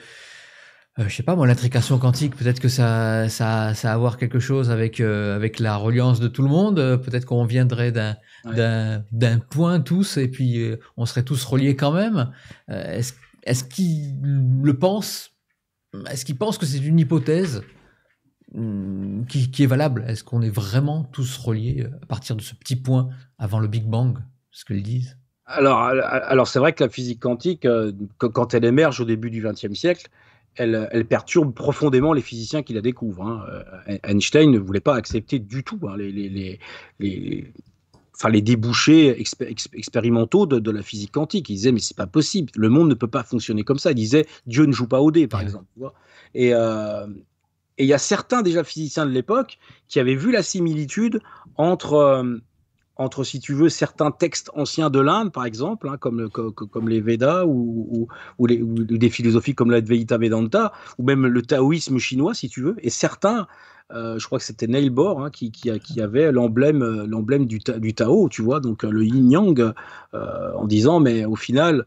euh, je sais pas moi, l'intrication quantique, peut-être que ça, ça, ça a à voir quelque chose avec, euh, avec la reliance de tout le monde? Peut-être qu'on viendrait d'un ouais. d'un point tous et puis euh, on serait tous reliés quand même. Euh, est-ce est-ce qu'ils le pensent? Est-ce qu'ils pensent que c'est une hypothèse hum, qui, qui est valable? Est-ce qu'on est vraiment tous reliés à partir de ce petit point avant le Big Bang, ce qu'ils disent? Alors, alors c'est vrai que la physique quantique, euh, quand elle émerge au début du vingtième siècle, elle, elle perturbe profondément les physiciens qui la découvrent. Hein. Euh, Einstein ne voulait pas accepter du tout hein, les, les, les, les, enfin, les débouchés expé expérimentaux de, de la physique quantique. Il disait, mais c'est pas possible, le monde ne peut pas fonctionner comme ça. Il disait, Dieu ne joue pas au dé, par ouais. exemple. Tu vois. Et... Euh, et il y a certains déjà physiciens de l'époque qui avaient vu la similitude entre... Euh, entre, si tu veux, certains textes anciens de l'Inde, par exemple, hein, comme, le, co comme les Védas ou, ou, ou, les, ou des philosophies comme l'Advaita Vedanta, ou même le taoïsme chinois, si tu veux. Et certains, euh, je crois que c'était Neil Bohr, hein, qui, qui, qui avait l'emblème du, ta du Tao, tu vois, donc le Yin Yang, euh, en disant, mais au final,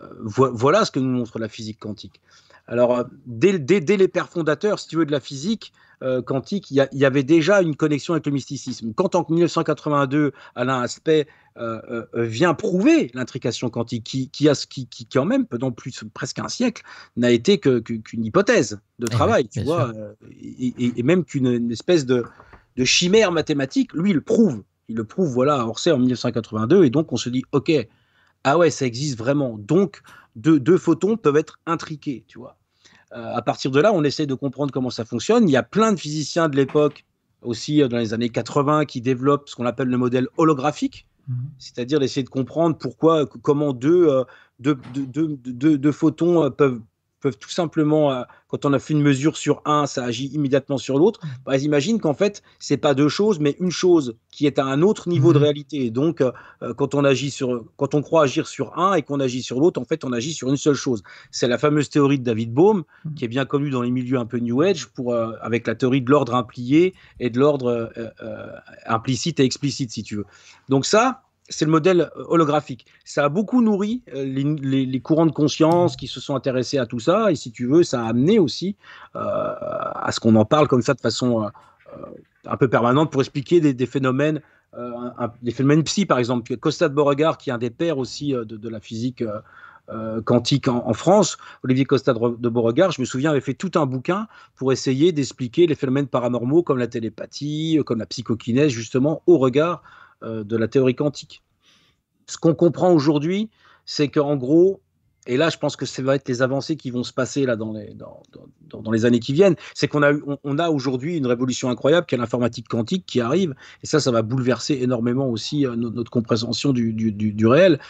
euh, vo voilà ce que nous montre la physique quantique. Alors, dès, dès, dès les pères fondateurs, si tu veux, de la physique euh, quantique, il y, y avait déjà une connexion avec le mysticisme. Quand en mille neuf cent quatre-vingt-deux, Alain Aspect euh, euh, vient prouver l'intrication quantique, qui, qui, a, qui, qui quand même, pendant plus, presque un siècle, n'a été que, que, qu'une hypothèse de travail, ouais, tu vois, euh, et, et même qu'une espèce de, de chimère mathématique, lui, il le prouve. Il le prouve, voilà, à Orsay en mille neuf cent quatre-vingt-deux, et donc on se dit, OK, ah ouais, ça existe vraiment, donc... Deux, deux photons peuvent être intriqués, tu vois. Euh, à partir de là, on essaie de comprendre comment ça fonctionne. Il y a plein de physiciens de l'époque, aussi euh, dans les années quatre-vingt, qui développent ce qu'on appelle le modèle holographique, mmh. c'est-à-dire d'essayer de comprendre pourquoi, comment deux, euh, deux, deux, deux, deux, deux photons euh, peuvent peuvent tout simplement, euh, quand on a fait une mesure sur un, ça agit immédiatement sur l'autre, bah, ils imaginent qu'en fait, ce n'est pas deux choses, mais une chose qui est à un autre niveau mmh. de réalité. Et donc, euh, quand, on agit sur, quand on croit agir sur un et qu'on agit sur l'autre, en fait, on agit sur une seule chose. C'est la fameuse théorie de David Bohm, mmh. qui est bien connue dans les milieux un peu New Age, pour, euh, avec la théorie de l'ordre implié et de l'ordre euh, euh, implicite et explicite, si tu veux. Donc ça... c'est le modèle holographique. Ça a beaucoup nourri euh, les, les, les courants de conscience qui se sont intéressés à tout ça. Et si tu veux, ça a amené aussi euh, à ce qu'on en parle comme ça de façon euh, un peu permanente pour expliquer des, des phénomènes, euh, un, des phénomènes psy, par exemple. Tu as Costa de Beauregard, qui est un des pères aussi euh, de, de la physique euh, Euh, quantique en, en France. Olivier Costa de Beauregard, je me souviens, avait fait tout un bouquin pour essayer d'expliquer les phénomènes paranormaux comme la télépathie, comme la psychokinèse, justement, au regard euh, de la théorie quantique. Ce qu'on comprend aujourd'hui, c'est qu'en gros, et là, je pense que ça va être les avancées qui vont se passer là, dans, les, dans, dans, dans les années qui viennent, c'est qu'on a, on, on a aujourd'hui une révolution incroyable qui est l'informatique quantique qui arrive, et ça, ça va bouleverser énormément aussi euh, notre, notre compréhension du, du, du, du réel.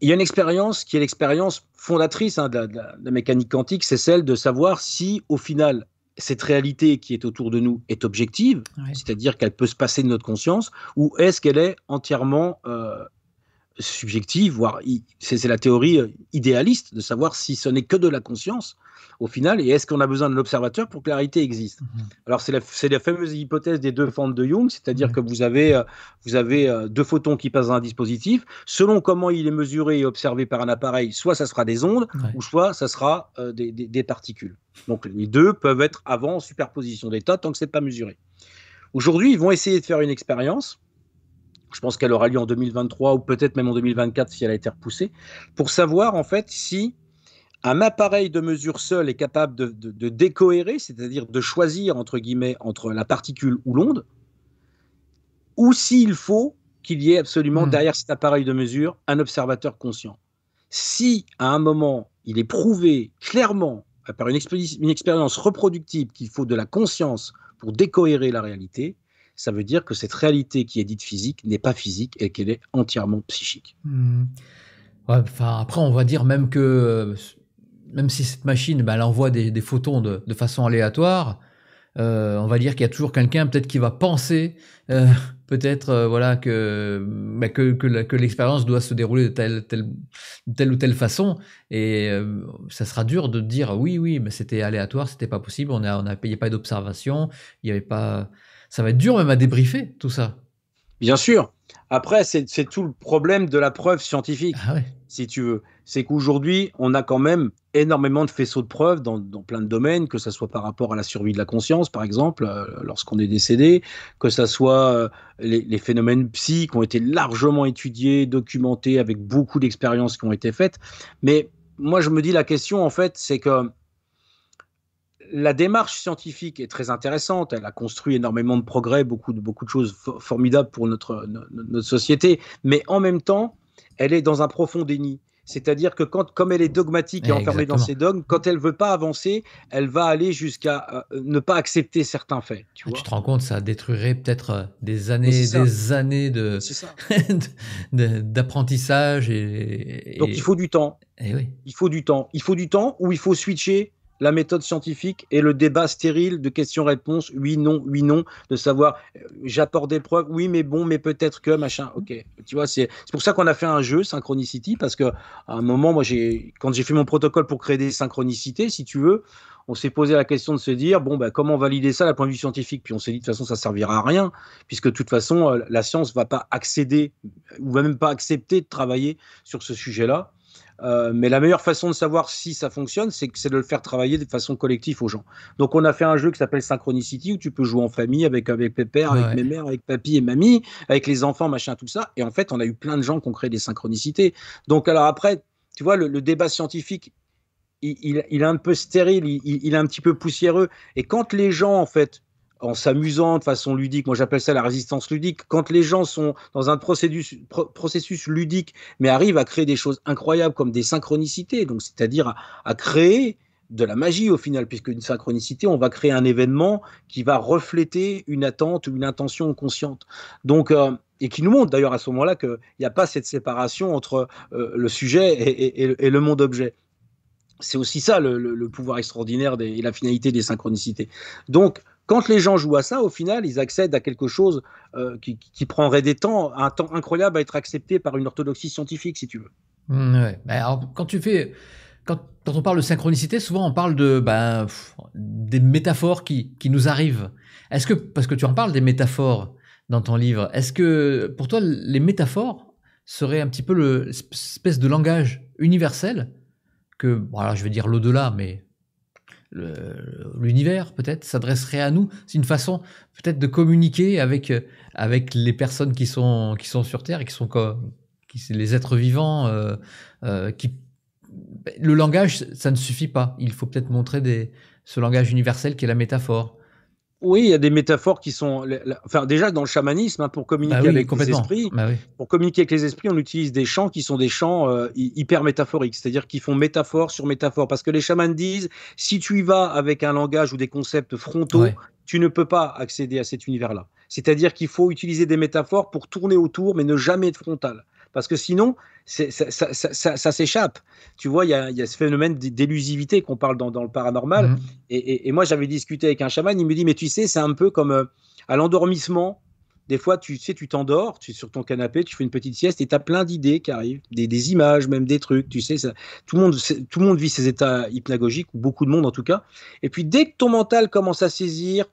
Il y a une expérience qui est l'expérience fondatrice hein, de, la, de la mécanique quantique, c'est celle de savoir si, au final, cette réalité qui est autour de nous est objective, ouais. c'est-à-dire qu'elle peut se passer de notre conscience, ou est-ce qu'elle est entièrement euh, subjective, voire c'est la théorie idéaliste de savoir si ce n'est que de la conscience, au final, et est-ce qu'on a besoin d'un observateur pour que la réalité existe? Mmh. Alors, c'est la, la fameuse hypothèse des deux fentes de Jung, c'est-à-dire mmh. que vous avez, euh, vous avez euh, deux photons qui passent dans un dispositif. Selon comment il est mesuré et observé par un appareil, soit ça sera des ondes, ouais. ou soit ça sera euh, des, des, des particules. Donc, les deux peuvent être avant en superposition d'état tant que ce n'est pas mesuré. Aujourd'hui, ils vont essayer de faire une expérience. Je pense qu'elle aura lieu en deux mille vingt-trois ou peut-être même en deux mille vingt-quatre si elle a été repoussée, pour savoir en fait si un appareil de mesure seul est capable de, de, de décohérer, c'est-à-dire de choisir entre guillemets entre la particule ou l'onde, ou s'il faut qu'il y ait absolument mmh. derrière cet appareil de mesure un observateur conscient. Si à un moment il est prouvé clairement par une, expé une expérience reproductible qu'il faut de la conscience pour décohérer la réalité, ça veut dire que cette réalité qui est dite physique n'est pas physique et qu'elle est entièrement psychique. Mmh. Ouais, enfin, après, on va dire même que, même si cette machine ben, elle envoie des, des photons de, de façon aléatoire, euh, on va dire qu'il y a toujours quelqu'un peut-être qui va penser, euh, peut-être euh, voilà, que, ben, que, que, que l'expérience doit se dérouler de telle, telle, telle ou telle façon. Et euh, ça sera dur de dire oui, oui, mais c'était aléatoire, c'était pas possible, on a, on a, il n'y a pas d'observation, il n'y avait pas... Ça va être dur même à débriefer tout ça. Bien sûr. Après, c'est tout le problème de la preuve scientifique, ah ouais. si tu veux. C'est qu'aujourd'hui, on a quand même énormément de faisceaux de preuves dans, dans plein de domaines, que ce soit par rapport à la survie de la conscience, par exemple, euh, lorsqu'on est décédé, que ce soit euh, les, les phénomènes psy qui ont été largement étudiés, documentés, avec beaucoup d'expériences qui ont été faites. Mais moi, je me dis la question, en fait, c'est que la démarche scientifique est très intéressante, elle a construit énormément de progrès, beaucoup de, beaucoup de choses for formidables pour notre, notre, notre société, mais en même temps, elle est dans un profond déni. C'est-à-dire que quand, comme elle est dogmatique et enfermée dans ses dogmes, quand elle ne veut pas avancer, elle va aller jusqu'à euh, ne pas accepter certains faits. Tu, ah, vois tu te rends compte, ça détruirait peut-être des années, des années de, d'apprentissage. Et, et... Donc il faut du temps. Et oui. Il faut du temps. Il faut du temps où il faut switcher la méthode scientifique et le débat stérile de questions-réponses, oui, non, oui, non, de savoir, euh, j'apporte des preuves, oui, mais bon, mais peut-être que, machin, ok. Tu vois, c'est pour ça qu'on a fait un jeu, Synchronicity, parce qu'à un moment, moi, quand j'ai fait mon protocole pour créer des synchronicités, si tu veux, on s'est posé la question de se dire, bon, bah, comment valider ça d'un point de vue scientifique? Puis on s'est dit, de toute façon, ça ne servira à rien, puisque de toute façon, euh, la science ne va pas accéder, ou ne va même pas accepter de travailler sur ce sujet-là. Euh, mais la meilleure façon de savoir si ça fonctionne, c'est de le faire travailler de façon collective aux gens. Donc on a fait un jeu qui s'appelle Synchronicity, où tu peux jouer en famille avec, avec pépère, ouais. avec mes mères, avec papy et mamie, avec les enfants, machin, tout ça. Et en fait, on a eu plein de gens qui ont créé des synchronicités. Donc alors après, tu vois, le, le débat scientifique, il, il, il est un peu stérile, il, il est un petit peu poussiéreux. Et quand les gens, en fait, en s'amusant de façon ludique, moi j'appelle ça la résistance ludique, quand les gens sont dans un procédus, pro, processus ludique, mais arrivent à créer des choses incroyables comme des synchronicités, donc c'est-à-dire à, à créer de la magie au final, puisque une synchronicité, on va créer un événement qui va refléter une attente ou une intention consciente. Donc, euh, et qui nous montre d'ailleurs à ce moment-là qu'il n'y a pas cette séparation entre euh, le sujet et, et, et le monde objet. C'est aussi ça le, le, le pouvoir extraordinaire des, et la finalité des synchronicités. Donc, quand les gens jouent à ça, au final, ils accèdent à quelque chose euh, qui, qui prendrait des temps, un temps incroyable à être accepté par une orthodoxie scientifique, si tu veux. Mmh, ouais. Alors, quand tu fais... Quand, quand on parle de synchronicité, souvent on parle de, ben, pff, des métaphores qui, qui nous arrivent. Est-ce que, parce que tu en parles des métaphores dans ton livre, est-ce que pour toi les métaphores seraient un petit peu l'espèce de langage universel que, bon, alors je vais dire l'au-delà, mais l'univers peut-être s'adresserait à nous? C'est une façon peut-être de communiquer avec, avec les personnes qui sont, qui sont sur Terre et qui sont comme qui, les êtres vivants euh, euh, qui... Le langage, ça ne suffit pas. Il faut peut-être montrer des... ce langage universel qui est la métaphore. Oui, il y a des métaphores qui sont... Enfin, déjà, dans le chamanisme, hein, pour communiquer bah oui, avec les esprits, bah oui. pour communiquer avec les esprits, on utilise des chants qui sont des chants euh, hyper métaphoriques, c'est-à-dire qui font métaphore sur métaphore. Parce que les chamans disent, si tu y vas avec un langage ou des concepts frontaux, ouais. tu ne peux pas accéder à cet univers-là. C'est-à-dire qu'il faut utiliser des métaphores pour tourner autour, mais ne jamais être frontal. Parce que sinon, ça, ça, ça, ça, ça s'échappe. Tu vois, il y, y a ce phénomène d'élusivité qu'on parle dans, dans le paranormal. Mmh. Et, et, et moi, j'avais discuté avec un chaman, il me dit, mais tu sais, c'est un peu comme euh, à l'endormissement. Des fois, tu sais, tu t'endors, tu es sur ton canapé, tu fais une petite sieste et tu as plein d'idées qui arrivent, des, des images, même des trucs, tu sais. Ça, tout, le monde, tout le monde vit ces états hypnagogiques, ou beaucoup de monde en tout cas. Et puis, dès que ton mental commence à saisir,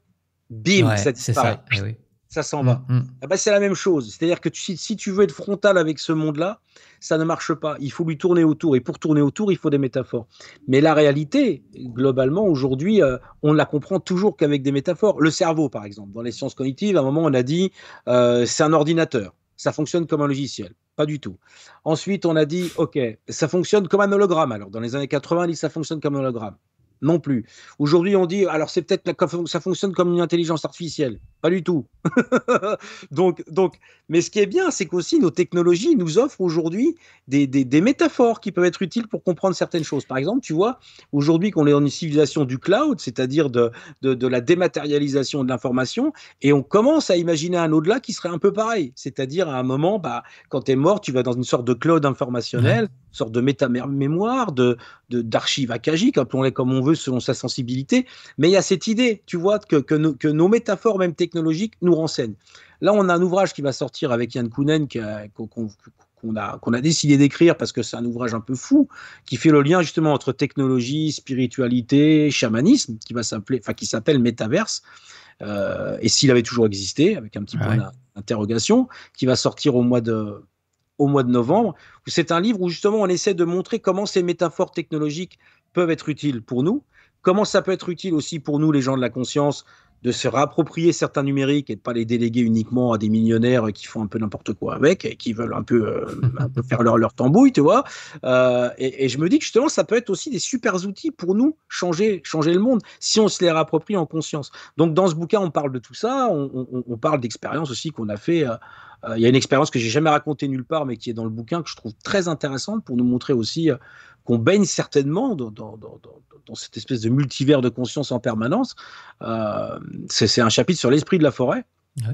bim, ouais, ça disparaît. C'est ça, oui. Ça s'en va. Mmh, mmh. Ah bah, c'est la même chose. C'est-à-dire que tu, si tu veux être frontal avec ce monde-là, ça ne marche pas. Il faut lui tourner autour. Et pour tourner autour, il faut des métaphores. Mais la réalité, globalement, aujourd'hui, euh, on ne la comprend toujours qu'avec des métaphores. Le cerveau, par exemple. Dans les sciences cognitives, à un moment, on a dit euh, « c'est un ordinateur. Ça fonctionne comme un logiciel. » Pas du tout. Ensuite, on a dit « ok, ça fonctionne comme un hologramme. » Alors, dans les années quatre-vingt, on dit « ça fonctionne comme un hologramme. » Non plus. Aujourd'hui, on dit, alors c'est peut-être que ça fonctionne comme une intelligence artificielle. Pas du tout. donc, donc, mais ce qui est bien, c'est qu'aussi nos technologies nous offrent aujourd'hui des, des, des métaphores qui peuvent être utiles pour comprendre certaines choses. Par exemple, tu vois, aujourd'hui qu'on est dans une civilisation du cloud, c'est-à-dire de, de, de la dématérialisation de l'information, et on commence à imaginer un au-delà qui serait un peu pareil. C'est-à-dire, à un moment, bah, quand tu es mort, tu vas dans une sorte de cloud informationnel, mmh. sorte de méta-mémoire, de, de, d'archives akashiques, appelons-les comme on veut, selon sa sensibilité, mais il y a cette idée, tu vois, que, que, nos, que nos métaphores, même technologiques, nous renseignent. Là, on a un ouvrage qui va sortir avec Yann Kounen, qu'on qu'on a, qu'on a décidé d'écrire parce que c'est un ouvrage un peu fou, qui fait le lien justement entre technologie, spiritualité, chamanisme, qui va s'appeler, enfin qui s'appelle Métaverse, euh, et s'il avait toujours existé, avec un petit ouais. point d'interrogation, qui va sortir au mois de... au mois de novembre. C'est un livre où justement on essaie de montrer comment ces métaphores technologiques peuvent être utiles pour nous, comment ça peut être utile aussi pour nous les gens de la conscience de se réapproprier certains numériques et de ne pas les déléguer uniquement à des millionnaires qui font un peu n'importe quoi avec et qui veulent un peu, euh, un peu faire leur, leur tambouille, tu vois. Euh, et, et je me dis que justement, ça peut être aussi des super outils pour nous changer, changer le monde si on se les réapproprie en conscience. Donc, dans ce bouquin, on parle de tout ça. On, on, on parle d'expériences aussi qu'on a fait. Euh, Il y a une expérience que j'ai jamais racontée nulle part, mais qui est dans le bouquin, que je trouve très intéressante pour nous montrer aussi qu'on baigne certainement dans, dans, dans, dans cette espèce de multivers de conscience en permanence. Euh, c'est un chapitre sur l'esprit de la forêt. Oui.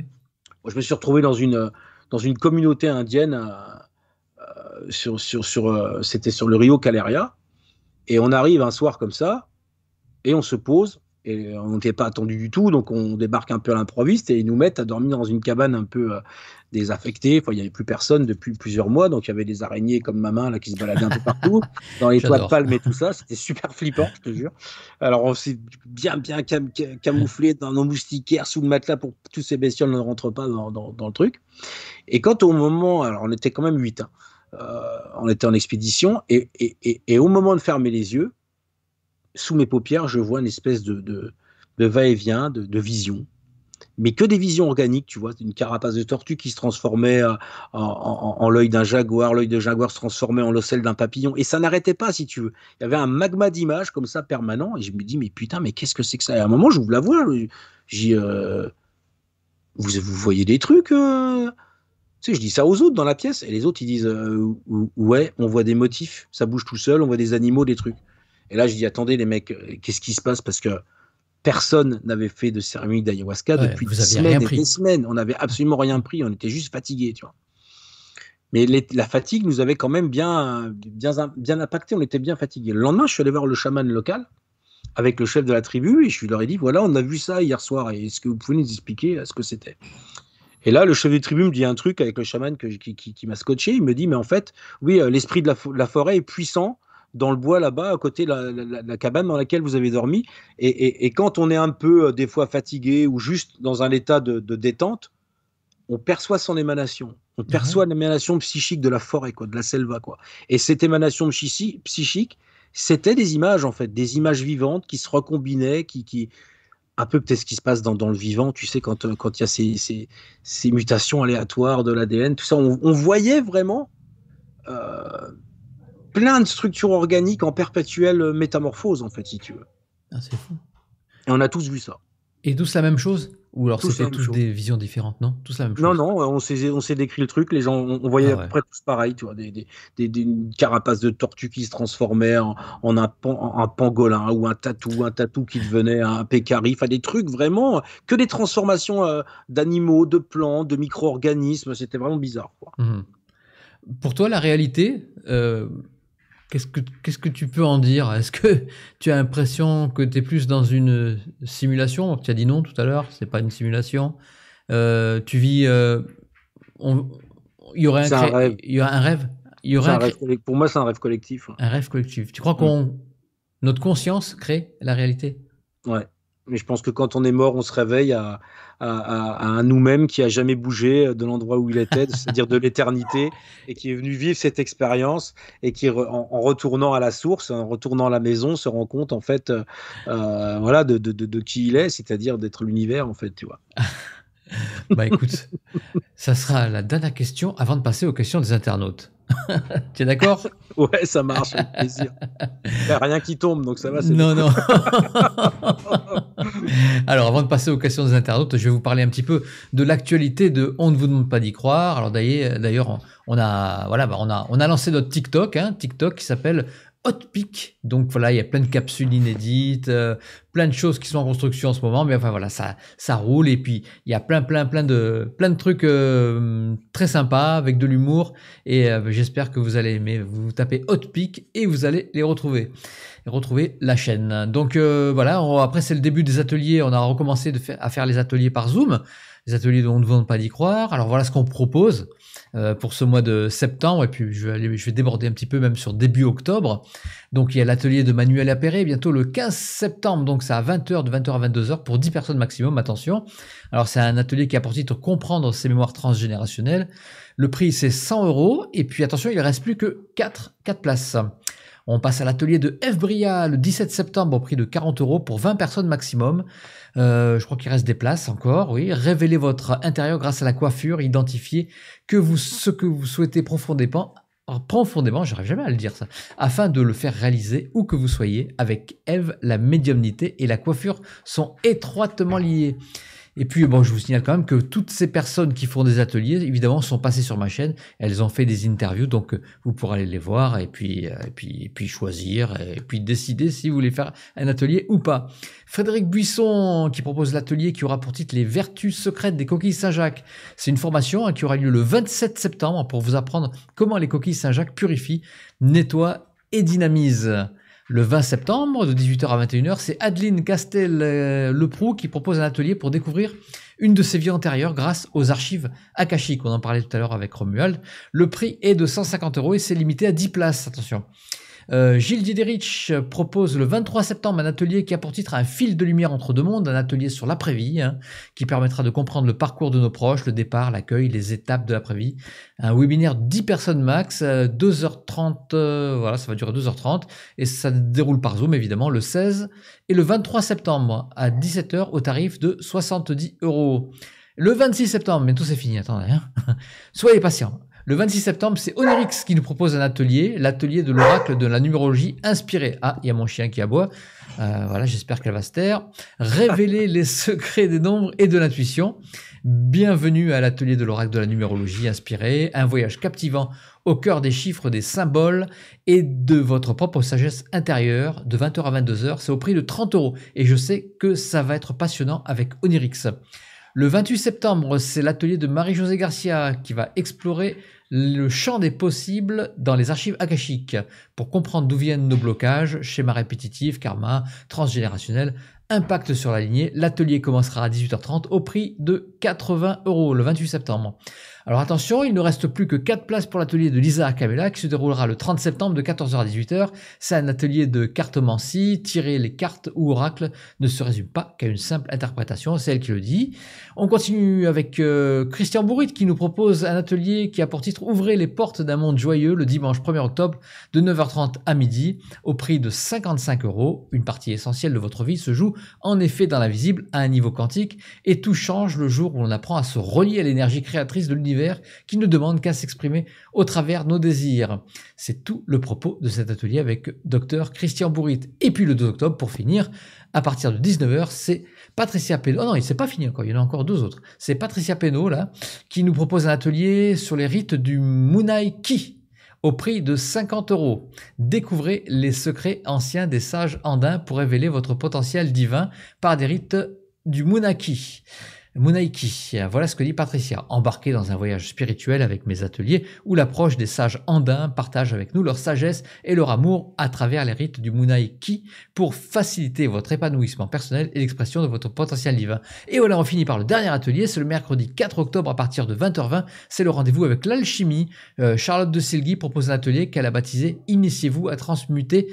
Moi, je me suis retrouvé dans une, dans une communauté indienne, euh, sur, sur, sur, euh, c'était sur le Rio Caléria, et on arrive un soir comme ça, et on se pose. Et on n'était pas attendu du tout, donc on débarque un peu à l'improviste et ils nous mettent à dormir dans une cabane un peu euh, désaffectée. Enfin, il n'y avait plus personne depuis plusieurs mois, donc il y avait des araignées comme ma main là, qui se baladaient un peu partout, dans les toits de palme et tout ça. C'était super flippant, je te jure. Alors on s'est bien, bien cam cam camouflé dans nos moustiquaires sous le matelas pour que tous ces bestioles ne rentrent pas dans, dans, dans le truc. Et quand au moment, alors on était quand même huit, hein, euh, on était en expédition, et, et, et, et au moment de fermer les yeux, sous mes paupières, je vois une espèce de, de, de va-et-vient, de, de vision. Mais que des visions organiques, tu vois. Une carapace de tortue qui se transformait en, en, en, en l'œil d'un jaguar, l'œil de jaguar se transformait en l'ocelle d'un papillon. Et ça n'arrêtait pas, si tu veux. Il y avait un magma d'images comme ça, permanent. Et je me dis, mais putain, mais qu'est-ce que c'est que ça? Et à un moment, j'ouvre la voie. J'ai, euh, vous, vous voyez des trucs euh Tu sais, je dis ça aux autres dans la pièce. Et les autres, ils disent, euh, ouais, on voit des motifs. Ça bouge tout seul, on voit des animaux, des trucs. Et là, je dis, attendez, les mecs, qu'est-ce qui se passe? Parce que personne n'avait fait de cérémonie d'ayahuasca ouais, depuis des semaines et des semaines. On n'avait absolument rien pris. On était juste fatigués, tu vois. Mais les, la fatigue nous avait quand même bien, bien, bien impacté, on était bien fatigués. Le lendemain, je suis allé voir le chaman local avec le chef de la tribu et je leur ai dit, voilà, on a vu ça hier soir, et est-ce que vous pouvez nous expliquer ce que c'était? Et là, le chef de tribu me dit un truc avec le chaman que, qui, qui, qui m'a scotché. Il me dit, mais en fait, oui, l'esprit de la, la forêt est puissant dans le bois là-bas, à côté de la, la, la cabane dans laquelle vous avez dormi. Et, et, et quand on est un peu, des fois, fatigué ou juste dans un état de, de détente, on perçoit son émanation. On perçoit mmh. l'émanation psychique de la forêt, quoi, de la selva, quoi. Et cette émanation psychique, c'était des images, en fait, des images vivantes qui se recombinaient, qui... qui un peu peut-être ce qui se passe dans, dans le vivant, tu sais, quand il quand y a ces, ces, ces mutations aléatoires de l'A D N, tout ça, on, on voyait vraiment euh, plein de structures organiques en perpétuelle métamorphose, en fait, si tu veux. Ah, c'est fou. Et on a tous vu ça. Et tous la même chose? Ou alors c'était tous des visions différentes, non? Tous la même chose? Non, non, on s'est, on s'est décrit le truc, les gens, on, on voyait ah, ouais. à peu près tous pareil, tu vois, des, des, des, des carapaces de tortues qui se transformaient en, en un, pan, un pangolin, ou un tatou, un tatou qui devenait un pécari, enfin des trucs vraiment, que des transformations euh, d'animaux, de plantes, de micro-organismes, c'était vraiment bizarre, quoi. Mmh. Pour toi, la réalité, euh, qu'est-ce que, qu'est-ce que tu peux en dire? Est-ce que tu as l'impression que tu es plus dans une simulation? Tu as dit non tout à l'heure, c'est pas une simulation. Euh, tu vis... Euh, on, il y aurait un, cré... un rêve. Il y aurait un rêve, il y aurait un un rêve cré... Pour moi, c'est un rêve collectif. Un rêve collectif. Tu crois qu'on ouais. notre conscience crée la réalité? Ouais. Mais je pense que quand on est mort, on se réveille à, à, à, à un nous-mêmes qui n'a jamais bougé de l'endroit où il était, c'est-à-dire de l'éternité, et qui est venu vivre cette expérience, et qui, en, en retournant à la source, en retournant à la maison, se rend compte, en fait, euh, voilà, de, de, de, de qui il est, c'est-à-dire d'être l'univers, en fait, tu vois. Bah écoute, ça sera la dernière question avant de passer aux questions des internautes. Tu es d'accord? Ouais, ça marche, avec plaisir. Il n'y a rien qui tombe, donc ça va. Non, non. Alors, avant de passer aux questions des internautes, je vais vous parler un petit peu de l'actualité de On ne vous demande pas d'y croire. Alors d'ailleurs, on a, voilà, on a, on a lancé notre TikTok, hein, TikTok qui s'appelle Hotpic. Donc voilà, il y a plein de capsules inédites, euh, plein de choses qui sont en construction en ce moment, mais enfin voilà, ça, ça roule, et puis il y a plein, plein, plein de, plein de trucs euh, très sympas, avec de l'humour, et euh, j'espère que vous allez aimer. Vous tapez Hotpic et vous allez les retrouver, retrouver la chaîne. Donc euh, voilà, on, après c'est le début des ateliers, on a recommencé de faire, à faire les ateliers par Zoom, les ateliers dont on ne veut pas d'y croire. Alors voilà ce qu'on propose euh, pour ce mois de septembre, et puis je vais, aller, je vais déborder un petit peu même sur début octobre. Donc il y a l'atelier de Manuel Appéré bientôt le quinze septembre, donc c'est à vingt heures, de vingt heures à vingt-deux heures pour dix personnes maximum, attention. Alors c'est un atelier qui a pour titre Comprendre ses mémoires transgénérationnelles. Le prix c'est cent euros, et puis attention, il ne reste plus que quatre places. On passe à l'atelier de F. Bria le dix-sept septembre au prix de quarante euros pour vingt personnes maximum. Euh, je crois qu'il reste des places encore, oui. Révélez votre intérieur grâce à la coiffure, identifiez que vous, ce que vous souhaitez profondément, profondément, j'arrive jamais à le dire ça, afin de le faire réaliser où que vous soyez. Avec Eve, la médiumnité et la coiffure sont étroitement liées. Et puis, bon, je vous signale quand même que toutes ces personnes qui font des ateliers, évidemment, sont passées sur ma chaîne. Elles ont fait des interviews, donc vous pourrez aller les voir et puis, et puis, et puis choisir et puis décider si vous voulez faire un atelier ou pas. Frédéric Buisson qui propose l'atelier qui aura pour titre « Les vertus secrètes des coquilles Saint-Jacques ». C'est une formation qui aura lieu le vingt-sept septembre pour vous apprendre comment les coquilles Saint-Jacques purifient, nettoient et dynamisent. Le vingt septembre, de dix-huit heures à vingt et une heures, c'est Adeline Castel-Leproux qui propose un atelier pour découvrir une de ses vies antérieures grâce aux archives akashiques. On en parlait tout à l'heure avec Romuald. Le prix est de cent cinquante euros et c'est limité à dix places, attention. Euh, Gilles Diderich propose le vingt-trois septembre un atelier qui a pour titre un fil de lumière entre deux mondes, un atelier sur l'après-vie, hein, qui permettra de comprendre le parcours de nos proches, le départ, l'accueil, les étapes de l'après-vie. Un webinaire dix personnes max, euh, deux heures trente, euh, voilà, ça va durer deux heures trente, et ça déroule par Zoom évidemment le seize et le vingt-trois septembre à dix-sept heures au tarif de soixante-dix euros. Le vingt-six septembre, mais tout c'est fini, attendez, hein. Soyez patients. Le vingt-six septembre, c'est Onirix qui nous propose un atelier, l'atelier de l'oracle de la numérologie inspirée. Ah, il y a mon chien qui aboie. Euh, voilà, j'espère qu'elle va se taire. Révéler les secrets des nombres et de l'intuition. Bienvenue à l'atelier de l'oracle de la numérologie inspirée. Un voyage captivant au cœur des chiffres, des symboles et de votre propre sagesse intérieure, de vingt heures à vingt-deux heures. C'est au prix de trente euros. Et je sais que ça va être passionnant avec Onirix. Le vingt-huit septembre, c'est l'atelier de Marie-Josée Garcia qui va explorer le champ des possibles dans les archives akashiques pour comprendre d'où viennent nos blocages, schémas répétitifs, karma, transgénérationnel, impact sur la lignée. L'atelier commencera à dix-huit heures trente au prix de quatre-vingts euros le vingt-huit septembre. Alors attention, il ne reste plus que quatre places pour l'atelier de Lisa Acamela qui se déroulera le trente septembre de quatorze heures à dix-huit heures. C'est un atelier de cartomancie, tirer les cartes ou oracle ne se résume pas qu'à une simple interprétation, c'est elle qui le dit. On continue avec euh, Christian Bourrit qui nous propose un atelier qui a pour titre « Ouvrez les portes d'un monde joyeux » le dimanche premier octobre de neuf heures trente à midi au prix de cinquante-cinq euros. Une partie essentielle de votre vie se joue en effet dans l'invisible à un niveau quantique et tout change le jour où on apprend à se relier à l'énergie créatrice de l'univers qui ne demande qu'à s'exprimer au travers nos désirs. C'est tout le propos de cet atelier avec docteur Christian Bourrit. Et puis le deux octobre pour finir, à partir de dix-neuf heures, c'est Patricia Penot. Oh non, il ne s'est pas fini encore, il y en a encore deux autres. C'est Patricia Penot là qui nous propose un atelier sur les rites du Munay-Ki au prix de cinquante euros. Découvrez les secrets anciens des sages andins pour révéler votre potentiel divin par des rites du Munay-Ki. Munay-Ki, voilà ce que dit Patricia. Embarquez dans un voyage spirituel avec mes ateliers où l'approche des sages andins partage avec nous leur sagesse et leur amour à travers les rites du Munay-Ki pour faciliter votre épanouissement personnel et l'expression de votre potentiel divin. Et voilà, on finit par le dernier atelier, c'est le mercredi quatre octobre à partir de vingt heures vingt. C'est le rendez-vous avec l'alchimie. Euh, Charlotte de Silgui propose un atelier qu'elle a baptisé « Initiez-vous à transmuter ».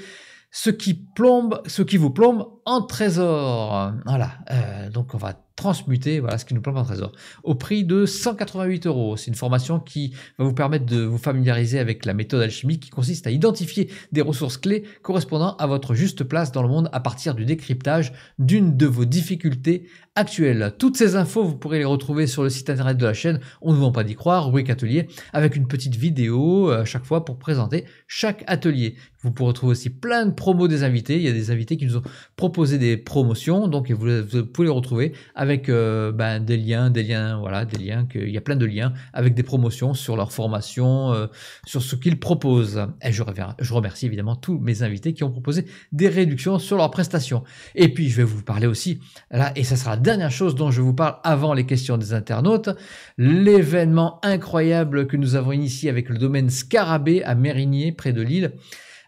Ce qui plombe, ce qui vous plombe en trésor. Voilà, euh, donc on va transmuter voilà, ce qui nous plombe en trésor. Au prix de cent quatre-vingt-huit euros. C'est une formation qui va vous permettre de vous familiariser avec la méthode alchimique qui consiste à identifier des ressources clés correspondant à votre juste place dans le monde à partir du décryptage d'une de vos difficultés actuelles. Toutes ces infos, vous pourrez les retrouver sur le site internet de la chaîne On Ne Vous Demande Pas d'y Croire, rubrique atelier, avec une petite vidéo à chaque fois pour présenter chaque atelier. Vous pourrez retrouver aussi plein de promos des invités. Il y a des invités qui nous ont proposé des promotions, donc vous, vous pouvez les retrouver avec euh, ben, des liens, des liens, voilà, des liens. Que, il y a plein de liens avec des promotions sur leur formation, euh, sur ce qu'ils proposent. Et je, je remercie évidemment tous mes invités qui ont proposé des réductions sur leurs prestations. Et puis je vais vous parler aussi là, et ça sera la dernière chose dont je vous parle avant les questions des internautes. L'événement incroyable que nous avons initié avec le domaine Scarabée à Mérignier, près de Lille.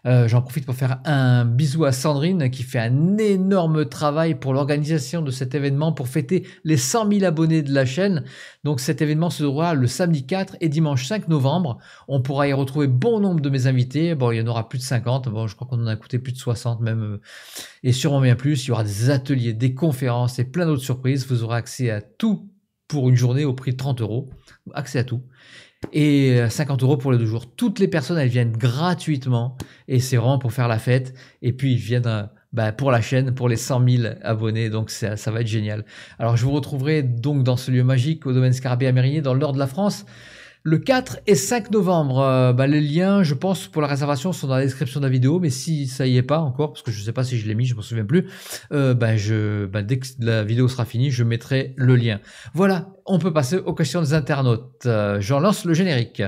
Euh, j'en profite pour faire un bisou à Sandrine qui fait un énorme travail pour l'organisation de cet événement pour fêter les cent mille abonnés de la chaîne. Donc cet événement se déroulera le samedi quatre et dimanche cinq novembre. On pourra y retrouver bon nombre de mes invités. Bon, il y en aura plus de cinquante. Bon, je crois qu'on en a écouté plus de soixante même. Et sûrement bien plus. Il y aura des ateliers, des conférences et plein d'autres surprises. Vous aurez accès à tout pour une journée au prix de trente euros. Accès à tout. Et cinquante euros pour les deux jours. Toutes les personnes, elles viennent gratuitement. Et c'est vraiment pour faire la fête. Et puis, ils viennent bah, pour la chaîne, pour les cent mille abonnés. Donc, ça, ça va être génial. Alors, je vous retrouverai donc dans ce lieu magique au domaine Scarabée à Mérignier, dans le nord de la France. Le quatre et cinq novembre, euh, bah, les liens, je pense, pour la réservation sont dans la description de la vidéo, mais si ça y est pas encore, parce que je ne sais pas si je l'ai mis, je ne m'en souviens plus, euh, bah, je, bah, dès que la vidéo sera finie, je mettrai le lien. Voilà, on peut passer aux questions des internautes. Euh, j'en lance le générique.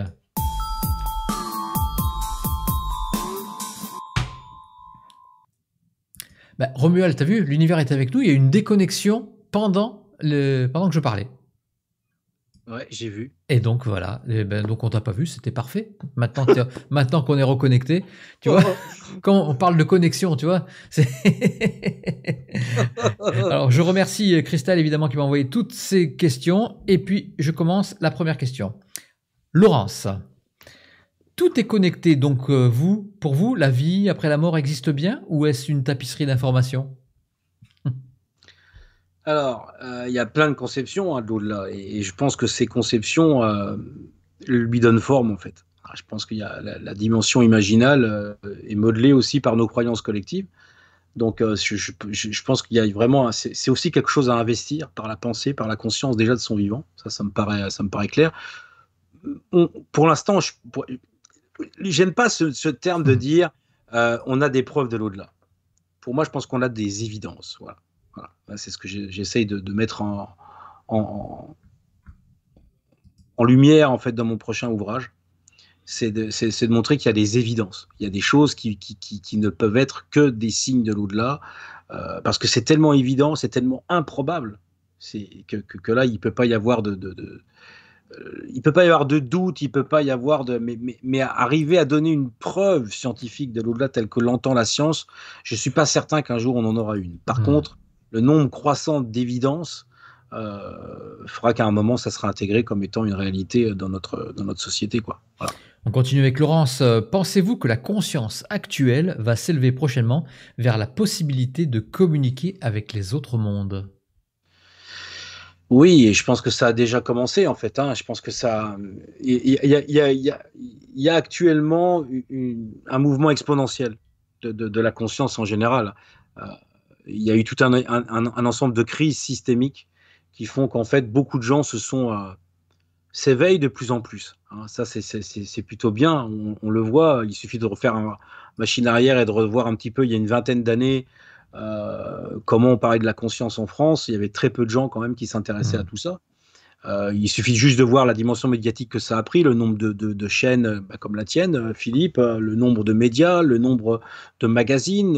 Bah, Romuald, t'as vu, l'univers est avec nous, il y a eu une déconnexion pendant, le, pendant que je parlais. Ouais, j'ai vu. Et donc voilà, et ben, donc on t'a pas vu, c'était parfait. Maintenant, maintenant qu'on est reconnecté, tu vois, quand on parle de connexion, tu vois. Alors je remercie Christelle évidemment qui m'a envoyé toutes ces questions. Et puis je commence la première question. Laurence, tout est connecté, donc euh, vous, pour vous, la vie après la mort existe bien ou est-ce une tapisserie d'informations ? Alors, euh, il y a plein de conceptions hein, de l'au-delà, et, et je pense que ces conceptions euh, lui donnent forme, en fait. Alors, je pense qu'il y a la, la dimension imaginale euh, est modelée aussi par nos croyances collectives. Donc, euh, je, je, je pense qu'il y a vraiment... C'est aussi quelque chose à investir par la pensée, par la conscience déjà de son vivant. Ça, ça me paraît, ça me paraît clair. On, pour l'instant, je n'aime pas ce, ce terme de dire euh, on a des preuves de l'au-delà. Pour moi, je pense qu'on a des évidences, voilà. Voilà. C'est ce que j'essaye de, de mettre en, en, en lumière en fait, dans mon prochain ouvrage. C'est de, de montrer qu'il y a des évidences. Il y a des choses qui, qui, qui, qui ne peuvent être que des signes de l'au-delà, euh, parce que c'est tellement évident, c'est tellement improbable. C'est que, que, que là, il ne peut pas y avoir de, de, de euh, il peut pas y avoir de doute, il peut pas y avoir de, mais, mais, mais arriver à donner une preuve scientifique de l'au-delà telle que l'entend la science, je suis pas certain qu'un jour on en aura une. Par mmh. contre, le nombre croissant d'évidences euh, fera qu'à un moment, ça sera intégré comme étant une réalité dans notre dans notre société, quoi. Voilà. On continue avec Laurence. Pensez-vous que la conscience actuelle va s'élever prochainement vers la possibilité de communiquer avec les autres mondes ? Oui, et je pense que ça a déjà commencé en fait. Hein. Je pense que ça, il y, y, y, y, y a actuellement une, un mouvement exponentiel de, de, de la conscience en général. Il euh, y a eu tout un, un, un ensemble de crises systémiques qui font qu'en fait beaucoup de gens se sont euh, s'éveillent de plus en plus. Hein. Ça, c'est plutôt bien. On, on le voit. Il suffit de refaire une machine arrière et de revoir un petit peu. Il y a une vingtaine d'années. Euh, comment on parlait de la conscience en France, il y avait très peu de gens quand même qui s'intéressaient mmh. à tout ça. Euh, il suffit juste de voir la dimension médiatique que ça a pris, le nombre de, de, de chaînes bah, comme la tienne, Philippe, le nombre de médias, le nombre de magazines.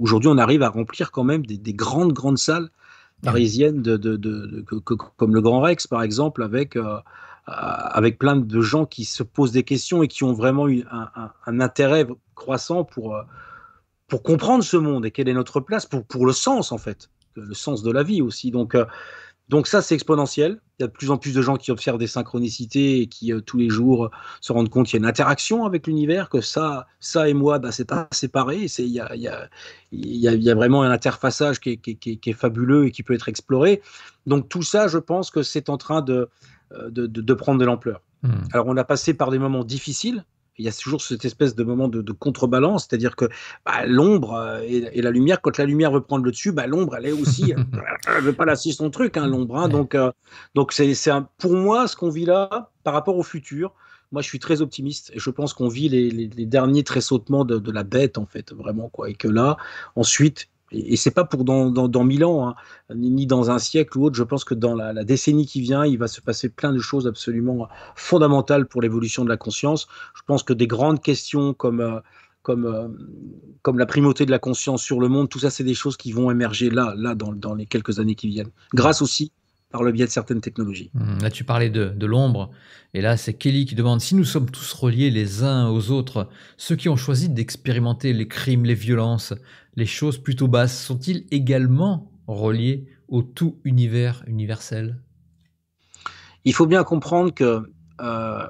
Aujourd'hui, on arrive à remplir quand même des, des grandes, grandes salles parisiennes de, de, de, de, que, que, comme le Grand Rex, par exemple, avec, euh, avec plein de gens qui se posent des questions et qui ont vraiment eu un, un, un intérêt croissant pour... Euh, pour comprendre ce monde et quelle est notre place, pour, pour le sens en fait, le sens de la vie aussi. Donc, euh, donc ça c'est exponentiel, il y a de plus en plus de gens qui observent des synchronicités et qui euh, tous les jours se rendent compte qu'il y a une interaction avec l'univers, que ça, ça et moi, bah, c'est pas séparé, il y a, y, a, y, a, y a vraiment un interfaçage qui est, qui, qui, qui est fabuleux et qui peut être exploré. Donc tout ça, je pense que c'est en train de, de, de, de prendre de l'ampleur. Mmh. Alors on a passé par des moments difficiles, il y a toujours cette espèce de moment de, de contrebalance, c'est-à-dire que bah, l'ombre et, et la lumière, quand la lumière veut prendre le dessus, bah, l'ombre, elle est aussi, elle ne veut pas lâcher son truc, hein, l'ombre. Hein, ouais. Donc, euh, donc c'est, c'est un, pour moi, ce qu'on vit là, par rapport au futur, moi, je suis très optimiste et je pense qu'on vit les, les, les derniers tressautements de, de la bête, en fait, vraiment, quoi. Et que là, ensuite, et, et c'est pas pour dans, dans, dans mille ans, hein, ni dans un siècle ou autre, je pense que dans la, la décennie qui vient, il va se passer plein de choses absolument fondamentales pour l'évolution de la conscience. Je pense que des grandes questions comme, euh, comme, euh, comme la primauté de la conscience sur le monde, tout ça, c'est des choses qui vont émerger là, là dans, dans les quelques années qui viennent, grâce aussi par le biais de certaines technologies. Là, tu parlais de, de l'ombre, et là, c'est Kelly qui demande « Si nous sommes tous reliés les uns aux autres, ceux qui ont choisi d'expérimenter les crimes, les violences, les choses plutôt basses, sont-ils également reliés au tout univers universel ?» Il faut bien comprendre que euh,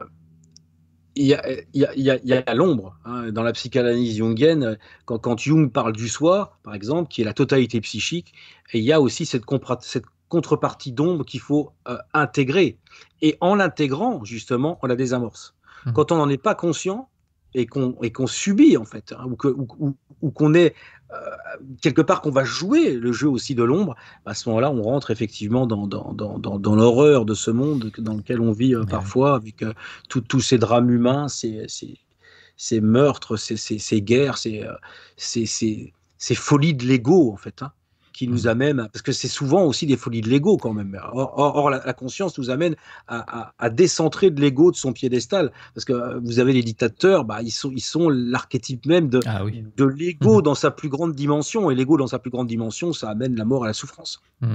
y a, y a, y a, y a l'ombre. Hein, dans la psychanalyse jungienne, quand, quand Jung parle du soi, par exemple, qui est la totalité psychique, il y a aussi cette compréhension, contrepartie d'ombre qu'il faut euh, intégrer. Et en l'intégrant, justement, on la désamorce. Mmh. Quand on n'en est pas conscient et qu'on qu'on subit, en fait, hein, ou qu'on ou, ou qu'on est euh, quelque part qu'on va jouer le jeu aussi de l'ombre, à ce moment-là, on rentre effectivement dans, dans, dans, dans, dans l'horreur de ce monde dans lequel on vit euh, parfois, avec euh, tous ces drames humains, ces, ces, ces meurtres, ces, ces, ces guerres, ces, euh, ces, ces, ces folies de l'ego, en fait, hein, qui nous amène, parce que c'est souvent aussi des folies de l'ego quand même. Or, or, or la, la conscience nous amène à, à, à décentrer de l'ego de son piédestal, parce que vous avez les dictateurs, bah, ils sont, ils sont l'archétype même de, ah oui. de l'ego mmh. dans sa plus grande dimension, et l'ego dans sa plus grande dimension, ça amène la mort à la souffrance. Mmh.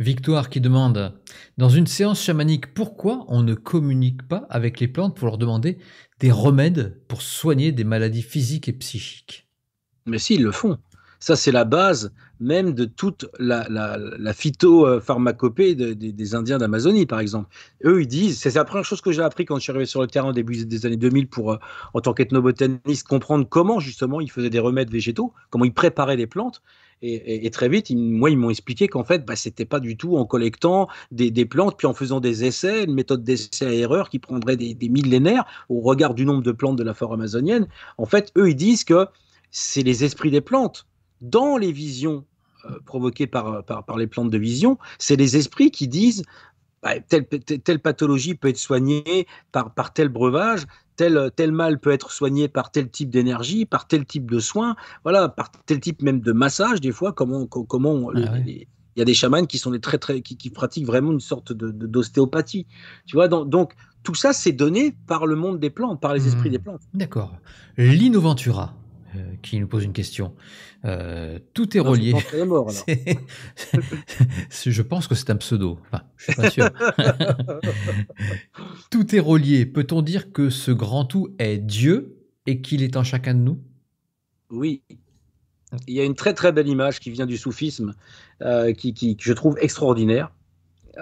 Victoire qui demande, dans une séance chamanique, pourquoi on ne communique pas avec les plantes pour leur demander des remèdes pour soigner des maladies physiques et psychiques? Mais si, ils le font. Ça, c'est la base même de toute la, la, la phytopharmacopée de, de, des Indiens d'Amazonie, par exemple. Eux, ils disent, c'est la première chose que j'ai appris quand je suis arrivé sur le terrain au début des années deux mille pour, euh, en tant qu'ethnobotaniste, comprendre comment, justement, ils faisaient des remèdes végétaux, comment ils préparaient les plantes. Et, et, et très vite, ils, moi, ils m'ont expliqué qu'en fait, bah, c'était pas du tout en collectant des, des plantes, puis en faisant des essais, une méthode d'essai à erreur qui prendrait des, des millénaires au regard du nombre de plantes de la forêt amazonienne. En fait, eux, ils disent que c'est les esprits des plantes. Dans les visions euh, provoquées par, par, par les plantes de vision, c'est les esprits qui disent bah, telle, telle pathologie peut être soignée par, par tel breuvage, tel, tel mal peut être soigné par tel type d'énergie, par tel type de soins, voilà, par tel type même de massage, des fois, comment, comment ah, les, oui. y a des chamans qui sont des très, très, qui, qui pratiquent vraiment une sorte de, de, d'ostéopathie. Tu vois, donc, donc, tout ça, c'est donné par le monde des plantes, par les esprits mmh, des plantes. D'accord. Lino Ventura euh, qui nous pose une question. Euh, tout est non, relié. Je pense, est mort, est... je pense que c'est un pseudo. Enfin, je ne suis pas sûr. Tout est relié. Peut-on dire que ce grand tout est Dieu et qu'il est en chacun de nous? Oui. Il y a une très très belle image qui vient du soufisme, euh, qui, qui que je trouve extraordinaire.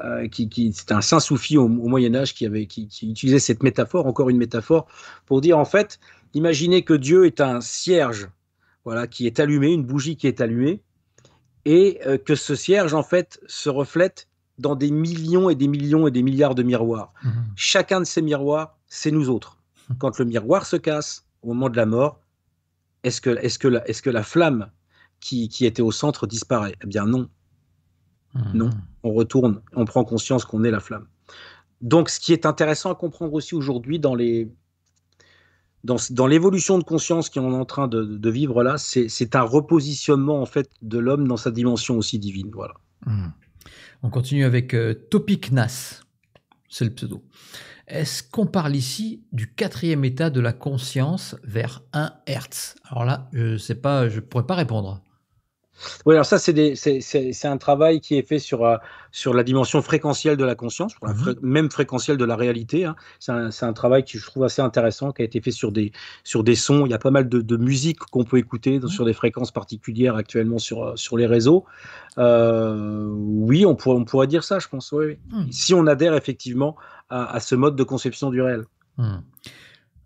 Euh, qui, qui, c'est un saint soufi au, au Moyen-Âge qui, avait, qui, qui utilisait cette métaphore, encore une métaphore, pour dire en fait, imaginez que Dieu est un cierge, voilà, qui est allumé, une bougie qui est allumée, et euh, que ce cierge en fait se reflète dans des millions et des millions et des milliards de miroirs. Mmh. Chacun de ces miroirs, c'est nous autres. Mmh. Quand le miroir se casse au moment de la mort, est-ce que, est-ce que, la, est-ce que la flamme qui, qui était au centre disparaît? Eh bien non. Non, on retourne, on prend conscience qu'on est la flamme. Donc, ce qui est intéressant à comprendre aussi aujourd'hui dans les, dans, dans l'évolution de conscience qu'on est en train de, de vivre là, c'est un repositionnement en fait de l'homme dans sa dimension aussi divine. Voilà. Mmh. On continue avec euh, Topic Nas, c'est le pseudo. Est-ce qu'on parle ici du quatrième état de la conscience vers un hertz? Alors là, je ne sais pas, je ne pourrais pas répondre. Oui, alors ça, c'est un travail qui est fait sur, euh, sur la dimension fréquentielle de la conscience, pour la fr... mmh. même fréquentielle de la réalité. Hein. C'est un, un travail qui, je trouve, assez intéressant, qui a été fait sur des, sur des sons. Il y a pas mal de, de musique qu'on peut écouter mmh. sur des fréquences particulières actuellement sur, sur les réseaux. Euh, oui, on, pour, on pourrait dire ça, je pense, oui, oui. Mmh. Si on adhère effectivement à, à ce mode de conception du réel. Mmh.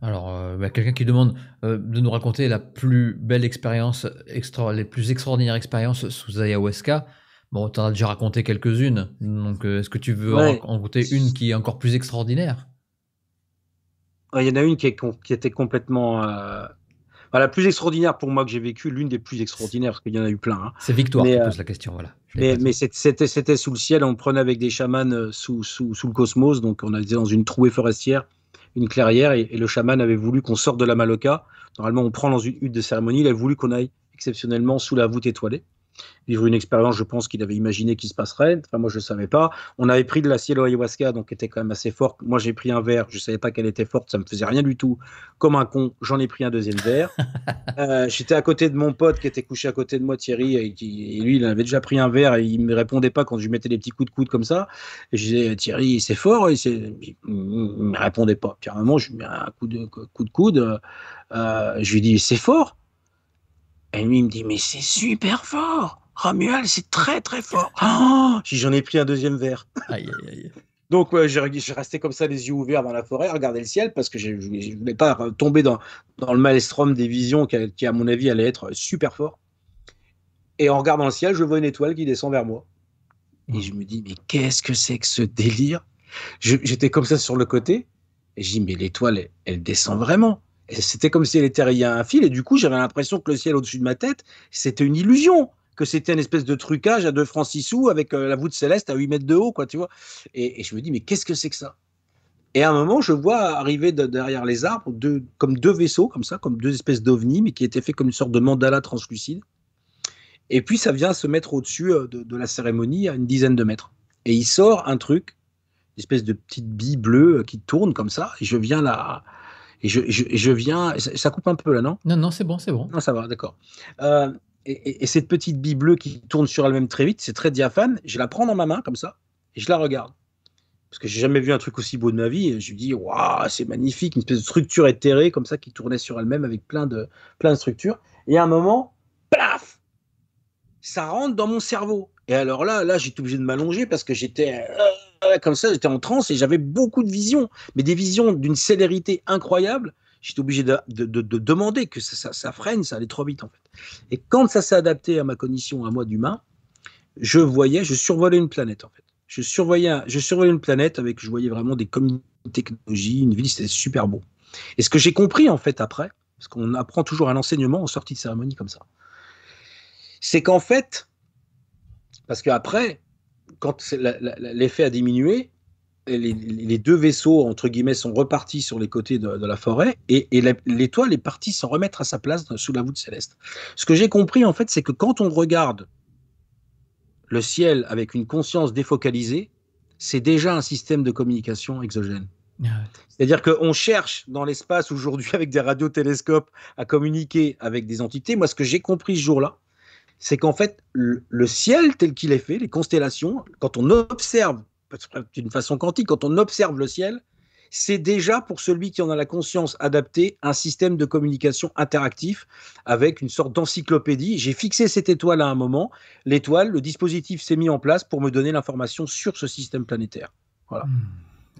Alors, euh, bah, quelqu'un qui demande euh, de nous raconter la plus belle expérience, extra, les plus extraordinaires expériences sous ayahuasca. Bon, tu en as déjà raconté quelques-unes, donc euh, est-ce que tu veux ouais. en raconter une qui est encore plus extraordinaire? Il y en a une qui, est, qui était complètement... Euh... Enfin, la plus extraordinaire pour moi que j'ai vécue, l'une des plus extraordinaires, parce qu'il y en a eu plein. Hein. C'est Victoire mais, qui euh... pose la question, voilà. Mais, mais c'était sous le ciel, on prenait avec des chamans sous, sous, sous le cosmos, donc on était dans une trouée forestière, une clairière, et, et le chaman avait voulu qu'on sorte de la maloca. Normalement, on prend dans une hutte de cérémonie. Il avait voulu qu'on aille exceptionnellement sous la voûte étoilée. Vivre une expérience, je pense qu'il avait imaginé qu'il se passerait. Enfin, moi, je ne savais pas. On avait pris de la cielo ayahuasca, donc était quand même assez forte. Moi, j'ai pris un verre. Je ne savais pas qu'elle était forte. Ça ne me faisait rien du tout. Comme un con, j'en ai pris un deuxième verre. euh, J'étais à côté de mon pote qui était couché à côté de moi, Thierry, et, qui, et lui, il avait déjà pris un verre et il ne me répondait pas quand je lui mettais des petits coups de coude comme ça. Et je disais, Thierry, c'est fort. Et il ne me répondait pas. Puis à un moment, je lui mets un coup de, coup de coude. Euh, je lui dis, c'est fort. Et lui, il me dit, mais c'est super fort, Romuald, c'est très très fort. Oh, j'en ai pris un deuxième verre. Aïe, aïe, aïe. Donc, ouais, je, je restais comme ça, les yeux ouverts dans la forêt, regarder le ciel, parce que je ne voulais pas tomber dans, dans le maelstrom des visions qui, qui, à mon avis, allait être super fort. Et en regardant le ciel, je vois une étoile qui descend vers moi. Mmh. Et je me dis, mais qu'est-ce que c'est que ce délire? J'étais comme ça sur le côté, et je dis, mais l'étoile, elle, elle descend vraiment. C'était comme si elle était reliée à un fil, et du coup, j'avais l'impression que le ciel au-dessus de ma tête, c'était une illusion, que c'était une espèce de trucage à deux francs six sous avec euh, la voûte céleste à huit mètres de haut, quoi, tu vois. Et, et je me dis, mais qu'est-ce que c'est que ça? Et à un moment, je vois arriver de, derrière les arbres deux, comme deux vaisseaux, comme ça, comme deux espèces d'ovnis, mais qui étaient faits comme une sorte de mandala translucide. Et puis, ça vient se mettre au-dessus euh, de, de la cérémonie à une dizaine de mètres. Et il sort un truc, une espèce de petite bille bleue euh, qui tourne comme ça, et je viens là... Et je, je, je viens... Ça coupe un peu, là, non? Non, non, c'est bon, c'est bon. Non, ça va, d'accord. Euh, et, et, et cette petite bille bleue qui tourne sur elle-même très vite, c'est très diaphane, je la prends dans ma main, comme ça, et je la regarde. Parce que j'ai jamais vu un truc aussi beau de ma vie, et je lui dis, waouh, c'est magnifique, une espèce de structure éthérée, comme ça, qui tournait sur elle-même avec plein de, plein de structures. Et à un moment, plaf, ça rentre dans mon cerveau. Et alors là, là, j'étais obligé de m'allonger parce que j'étais... Comme ça, j'étais en transe et j'avais beaucoup de visions, mais des visions d'une célérité incroyable. J'étais obligé de, de, de, de demander que ça, ça, ça freine, ça allait trop vite en fait. Et quand ça s'est adapté à ma condition, à moi d'humain, je voyais, je survolais une planète en fait. Je survoyais, je survolais une planète avec, je voyais vraiment des communes de technologie, une ville, c'était super beau. Et ce que j'ai compris en fait après, parce qu'on apprend toujours un enseignement en sortie de cérémonie comme ça, c'est qu'en fait, parce qu'après, quand l'effet a diminué, les, les deux vaisseaux, entre guillemets, sont repartis sur les côtés de, de la forêt et, et l'étoile est partie s'en remettre à sa place sous la voûte céleste. Ce que j'ai compris, en fait, c'est que quand on regarde le ciel avec une conscience défocalisée, c'est déjà un système de communication exogène. C'est-à-dire qu'on cherche dans l'espace aujourd'hui avec des radiotélescopes à communiquer avec des entités. Moi, ce que j'ai compris ce jour-là, c'est qu'en fait, le, le ciel tel qu'il est fait, les constellations, quand on observe, d'une façon quantique, quand on observe le ciel, c'est déjà pour celui qui en a la conscience adaptée un système de communication interactif avec une sorte d'encyclopédie. J'ai fixé cette étoile à un moment, l'étoile, le dispositif s'est mis en place pour me donner l'information sur ce système planétaire. Voilà. Mmh,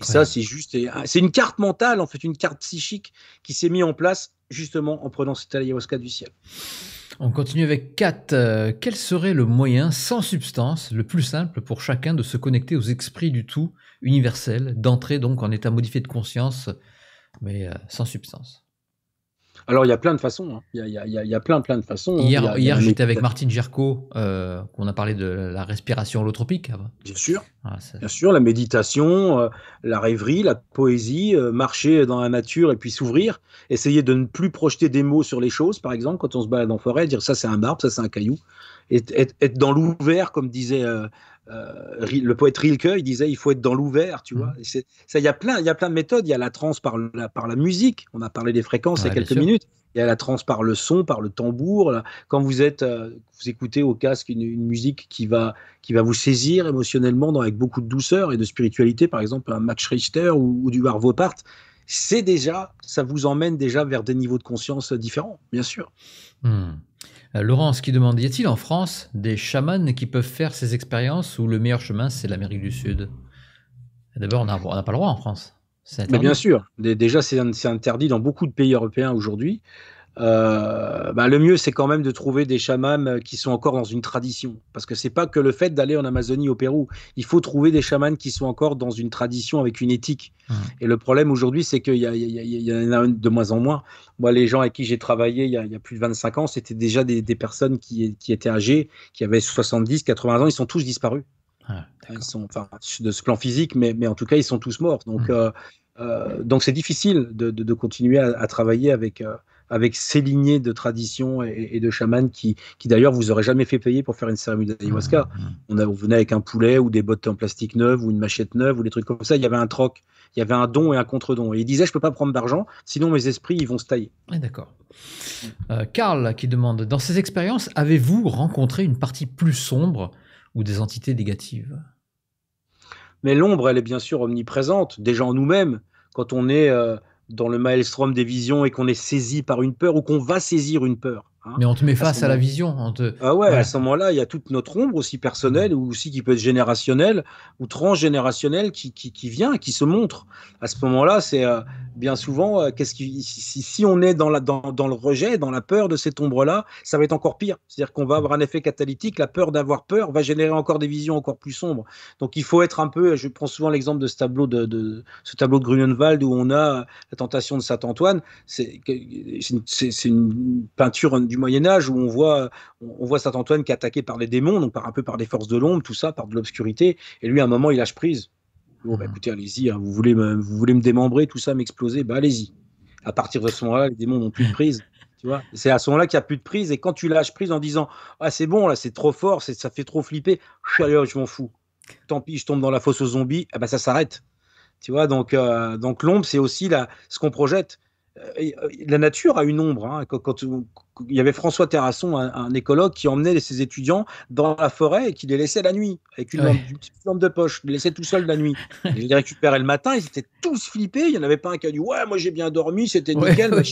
et ça, c'est juste, c'est une carte mentale, en fait, une carte psychique qui s'est mise en place justement en prenant cette ayahuasca du ciel. On continue avec Kat. Euh, quel serait le moyen sans substance, le plus simple pour chacun de se connecter aux esprits du tout universel, d'entrer donc en état modifié de conscience, mais euh, sans substance? Alors, il y a plein de façons. Il hein. y, y, y, y a plein, plein de façons. Hier, hein. hier j'étais avec Martine Gerco, euh, on a parlé de la respiration holotropique. Bien sûr. Ah, Bien sûr, la méditation, euh, la rêverie, la poésie, euh, marcher dans la nature et puis s'ouvrir. Essayer de ne plus projeter des mots sur les choses, par exemple, quand on se balade en forêt, dire ça c'est un arbre, ça c'est un caillou. Et, être, être dans l'ouvert, comme disait euh, euh, le poète Rilke, il disait il faut être dans l'ouvert, tu vois. Il y a plein de méthodes. Il y a la transe par la, par la musique, on a parlé des fréquences ouais, il y a quelques minutes. Il y a la transe par le son, par le tambour. Là. Quand vous, êtes, euh, vous écoutez au casque une, une musique qui va, qui va vous saisir émotionnellement dans, avec beaucoup de douceur et de spiritualité, par exemple un Max Richter ou, ou du Arvo Pärt, c'est déjà, ça vous emmène déjà vers des niveaux de conscience différents, bien sûr. Hmm. Euh, Laurence qui demande, y a-t-il en France des chamans qui peuvent faire ces expériences ou le meilleur chemin c'est l'Amérique du Sud? D'abord, on n'a on n'a pas le droit en France. Mais bien sûr, déjà c'est interdit dans beaucoup de pays européens aujourd'hui. Euh, bah le mieux c'est quand même de trouver des chamans qui sont encore dans une tradition, parce que c'est pas que le fait d'aller en Amazonie au Pérou, il faut trouver des chamans qui sont encore dans une tradition avec une éthique. Mmh. Et le problème aujourd'hui c'est qu'il y, y, y en a de moins en moins. Moi les gens avec qui j'ai travaillé il y, a, il y a plus de vingt-cinq ans, c'était déjà des, des personnes qui, qui étaient âgées, qui avaient soixante-dix, quatre-vingts ans, ils sont tous disparus. Ah, ils sont, enfin, de ce plan physique, mais, mais en tout cas ils sont tous morts. Donc mmh. euh, euh, donc c'est difficile de, de, de continuer à, à travailler avec euh, avec ces lignées de traditions et, et de chamans qui, qui d'ailleurs vous auraient jamais fait payer pour faire une cérémonie d'ayahuasca. Mmh. On, on venait avec un poulet ou des bottes en plastique neuves ou une machette neuve ou des trucs comme ça. Il y avait un troc, il y avait un don et un contre-don. Et il disait je peux pas prendre d'argent, sinon mes esprits ils vont se tailler. D'accord. Euh, Karl qui demande, dans ces expériences, avez-vous rencontré une partie plus sombre ou des entités négatives? Mais l'ombre, elle est bien sûr omniprésente, déjà en nous-mêmes, quand on est euh, dans le maelstrom des visions et qu'on est saisi par une peur ou qu'on va saisir une peur. Hein. Mais on te met à face à la vision. On te... Ah ouais, ouais. À ce moment-là, il y a toute notre ombre aussi personnelle, ou aussi qui peut être générationnelle ou transgénérationnelle qui, qui, qui vient, qui se montre. À ce moment-là, c'est euh, bien souvent, euh, qu'est-ce qui, si, si on est dans, la, dans, dans le rejet, dans la peur de cette ombre-là, ça va être encore pire. C'est-à-dire qu'on va avoir un effet catalytique, la peur d'avoir peur va générer encore des visions encore plus sombres. Donc il faut être un peu, je prends souvent l'exemple de ce tableau de, de, ce tableau de Grünewald où on a la tentation de Saint-Antoine, c'est une, une peinture du Moyen-Âge où on voit, on voit Saint-Antoine qui est attaqué par les démons, donc par un peu par des forces de l'ombre, tout ça, par de l'obscurité, et lui à un moment il lâche prise. Bon, bah, écoutez, allez-y, hein, vous voulez me, vous voulez me démembrer, tout ça, m'exploser, bah allez-y. À partir de ce moment-là, les démons n'ont plus de prise. C'est à ce moment-là qu'il n'y a plus de prise, et quand tu lâches prise en disant ah c'est bon, là c'est trop fort, ça fait trop flipper, je m'en fous, tant pis, je tombe dans la fosse aux zombies, ah bah ça s'arrête. Tu vois, donc, euh, donc l'ombre, c'est aussi la, ce qu'on projette. La nature a une ombre. Hein. Quand, quand, il y avait François Terrasson, un, un écologue, qui emmenait ses étudiants dans la forêt et qui les laissait la nuit, avec une, ouais. lampe, une petite lampe de poche, les laissait tout seuls la nuit. Et je les récupérais le matin, ils étaient tous flippés. Il n'y en avait pas un qui a dit « Ouais, moi j'ai bien dormi, c'était ouais, nickel. Ouais. »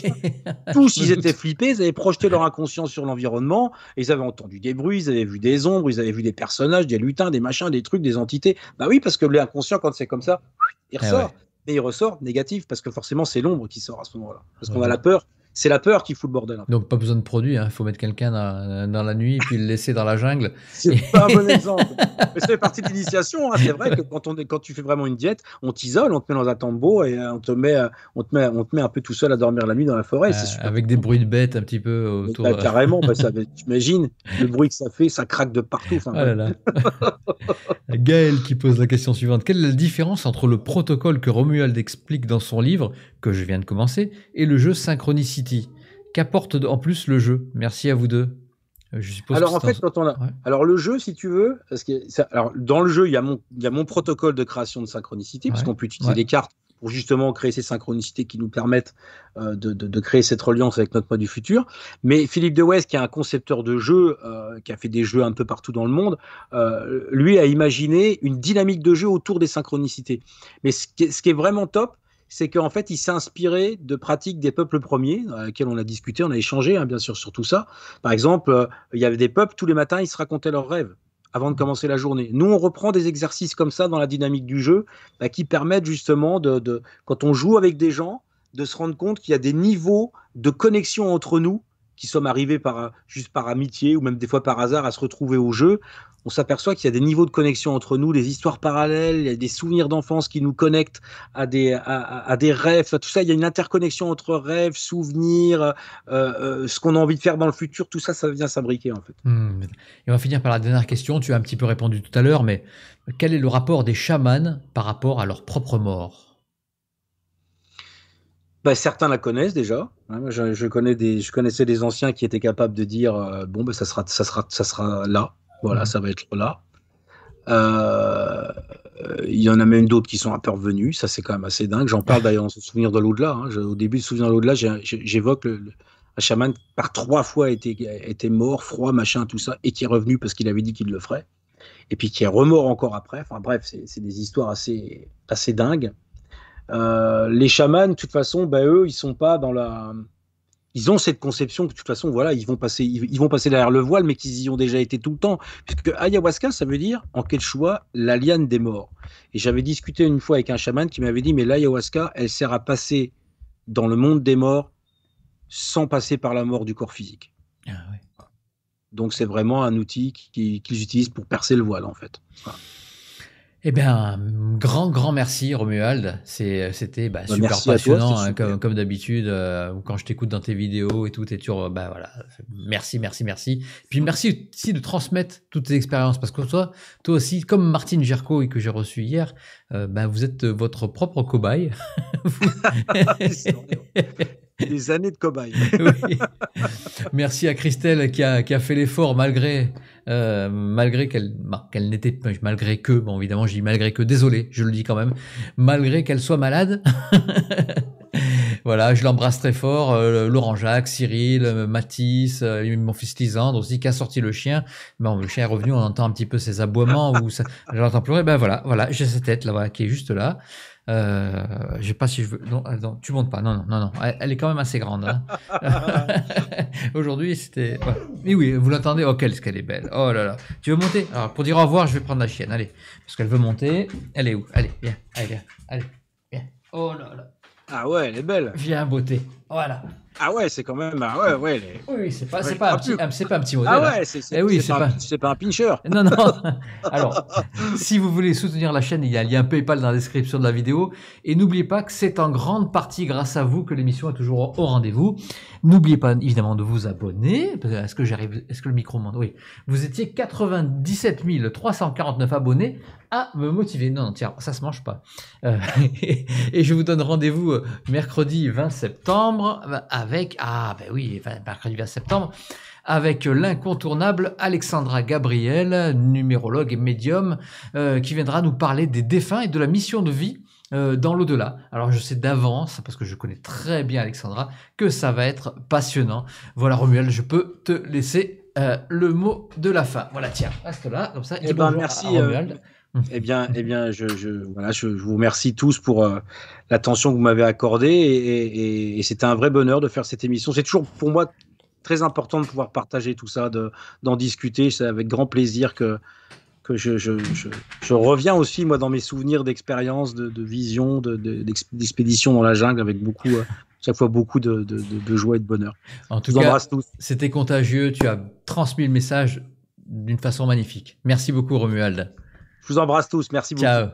Tous, ils étaient flippés, ils avaient projeté leur inconscient sur l'environnement, ils avaient entendu des bruits, ils avaient vu des ombres, ils avaient vu des personnages, des lutins, des machins, des trucs, des entités. Bah oui, parce que l'inconscient, quand c'est comme ça, il ressort. Ouais. Et il ressort négatif parce que forcément c'est l'ombre qui sort à ce moment-là. Parce qu'on a la peur, c'est la peur qui fout le bordel. Donc pas besoin de produit, il hein. faut mettre quelqu'un dans, dans la nuit et puis le laisser dans la jungle. C'est pas un bon exemple. Mais ça fait partie de l'initiation. Hein. C'est vrai que quand, on, quand tu fais vraiment une diète, on t'isole, on te met dans un tombeau et on te, met, on, te met, on te met un peu tout seul à dormir la nuit dans la forêt. Euh, super avec cool. Des bruits de bêtes un petit peu autour. Bah, carrément, bah, t'imagines le bruit que ça fait, ça craque de partout. Enfin, ah là là. Gaël qui pose la question suivante. Quelle est la différence entre le protocole que Romuald explique dans son livre, que je viens de commencer, et le jeu Synchronicity? Qu'apporte en plus le jeu? Merci à vous deux. Je suppose alors en fait, quand on a... ouais. alors le jeu, si tu veux, parce que ça... alors dans le jeu, il y a mon, il y a mon protocole de création de Synchronicity, ouais. parce qu'on peut utiliser ouais. des cartes pour justement créer ces synchronicités qui nous permettent euh, de, de, de créer cette reliance avec notre moi du futur. Mais Philippe Deweyss, qui est un concepteur de jeux, euh, qui a fait des jeux un peu partout dans le monde, euh, lui a imaginé une dynamique de jeu autour des synchronicités. Mais ce qui est, ce qui est vraiment top, c'est qu'en fait, il s'est inspiré de pratiques des peuples premiers, à laquelle on a discuté, on a échangé, hein, bien sûr, sur tout ça. Par exemple, euh, il y avait des peuples, tous les matins, ils se racontaient leurs rêves avant de commencer la journée. Nous, on reprend des exercices comme ça dans la dynamique du jeu, bah, qui permettent justement, de, de, quand on joue avec des gens, de se rendre compte qu'il y a des niveaux de connexion entre nous, qui sommes arrivés par, juste par amitié ou même des fois par hasard à se retrouver au jeu. On s'aperçoit qu'il y a des niveaux de connexion entre nous, des histoires parallèles, il y a des souvenirs d'enfance qui nous connectent à des, à, à des rêves, tout ça. Il y a une interconnexion entre rêves, souvenirs, euh, euh, ce qu'on a envie de faire dans le futur, tout ça, ça vient s'imbriquer en fait. Mmh. Et on va finir par la dernière question, tu as un petit peu répondu tout à l'heure, mais quel est le rapport des chamans par rapport à leur propre mort ? Ben, certains la connaissent déjà. Je, je, connais des, je connaissais des anciens qui étaient capables de dire euh, bon, ben, ça sera, ça sera, ça sera là. Voilà, ça va être là. Euh, il y en a même d'autres qui sont un peu revenus. Ça, c'est quand même assez dingue. J'en parle d'ailleurs dans ce souvenir de l'au-delà. Hein. Au début du souvenir de l'au-delà, j'évoque le, le, un chaman qui par trois fois était, était mort, froid, machin, tout ça, et qui est revenu parce qu'il avait dit qu'il le ferait. Et puis qui est remort encore après. Enfin bref, c'est des histoires assez, assez dingues. Euh, les chamans, de toute façon, bah, eux, ils sont pas dans la... Ils ont cette conception que de toute façon, voilà, ils vont passer, ils vont passer derrière le voile, mais qu'ils y ont déjà été tout le temps. Puisque ayahuasca, ça veut dire, en quechua, la liane des morts. Et j'avais discuté une fois avec un chaman qui m'avait dit, mais l'ayahuasca, elle sert à passer dans le monde des morts sans passer par la mort du corps physique. Ah, ouais. Donc c'est vraiment un outil qu'ils qu'ils utilisent pour percer le voile, en fait. Voilà. Eh bien, grand, grand merci Romuald, c'était bah, super merci passionnant, toi, hein, super. comme, comme d'habitude, euh, quand je t'écoute dans tes vidéos et tout, et tu, bah, voilà. merci, merci, merci. Puis merci aussi de transmettre toutes tes expériences, parce que toi, toi aussi, comme Martine Gerco et que j'ai reçu hier, euh, bah, vous êtes votre propre cobaye. vous... Des années de cobaye. Oui. Merci à Christelle qui a, qui a fait l'effort malgré, euh, malgré qu'elle bah, qu'elle n'était malgré que, bon évidemment je dis malgré que, désolé, je le dis quand même, malgré qu'elle soit malade. Voilà, je l'embrasse très fort, euh, Laurent Jacques, Cyril, euh, Mathis, euh, mon fils Lisandre aussi qui a sorti le chien. Bon, le chien est revenu, on entend un petit peu ses aboiements, ou ça, je l'entends pleurer, ben voilà, voilà, j'ai cette tête là, voilà, qui est juste là. Euh, je sais pas si je veux, non, non tu montes pas, non, non, non, non, elle, elle est quand même assez grande. Hein. Aujourd'hui c'était, mais oui, vous l'entendez, oh qu'elle, qu'elle est belle, oh là là. Tu veux monter? Alors pour dire au revoir, je vais prendre la chienne, allez, parce qu'elle veut monter. Elle est où? Allez, viens, allez, viens, allez, viens. Oh là là. Ah ouais, elle est belle. Viens, beauté. Voilà. Ah ouais, c'est quand même... Ah ouais, ouais, les... Oui, c'est pas, pas, pas un petit modèle. Ah ouais, c'est eh oui, pas, pas... pas un pincher. Non, non. Alors, si vous voulez soutenir la chaîne, il y a un lien PayPal dans la description de la vidéo. Et n'oubliez pas que c'est en grande partie grâce à vous que l'émission est toujours au rendez-vous. N'oubliez pas, évidemment, de vous abonner. Est-ce que j'arrive... Est-ce que le micro monte? Oui. Vous étiez quatre-vingt-dix-sept mille trois cent quarante-neuf abonnés à me motiver. Non, non, tiens, ça se mange pas. Euh, et, et je vous donne rendez-vous mercredi vingt septembre à avec, ah ben oui, mercredi vingt septembre, avec l'incontournable Alexandra Gabriel, numérologue et médium, euh, qui viendra nous parler des défunts et de la mission de vie euh, dans l'au-delà. Alors je sais d'avance, parce que je connais très bien Alexandra, que ça va être passionnant. Voilà Romuald, je peux te laisser euh, le mot de la fin. Voilà, tiens, reste là, comme ça. Et, et ben, merci à, à Romuald. Euh... Eh bien, eh bien je, je, voilà, je, je vous remercie tous pour euh, l'attention que vous m'avez accordée et, et, et c'était un vrai bonheur de faire cette émission. C'est toujours pour moi très important de pouvoir partager tout ça, de, d'en discuter. C'est avec grand plaisir que, que je, je, je, je reviens aussi moi dans mes souvenirs d'expériences, de, de visions, de, de, d'expéditions dans la jungle avec beaucoup... Euh, chaque fois beaucoup de, de, de, de joie et de bonheur. En tout cas, c'était contagieux. Tu as transmis le message d'une façon magnifique. Merci beaucoup Romuald. Je vous embrasse tous. Merci beaucoup. Ciao.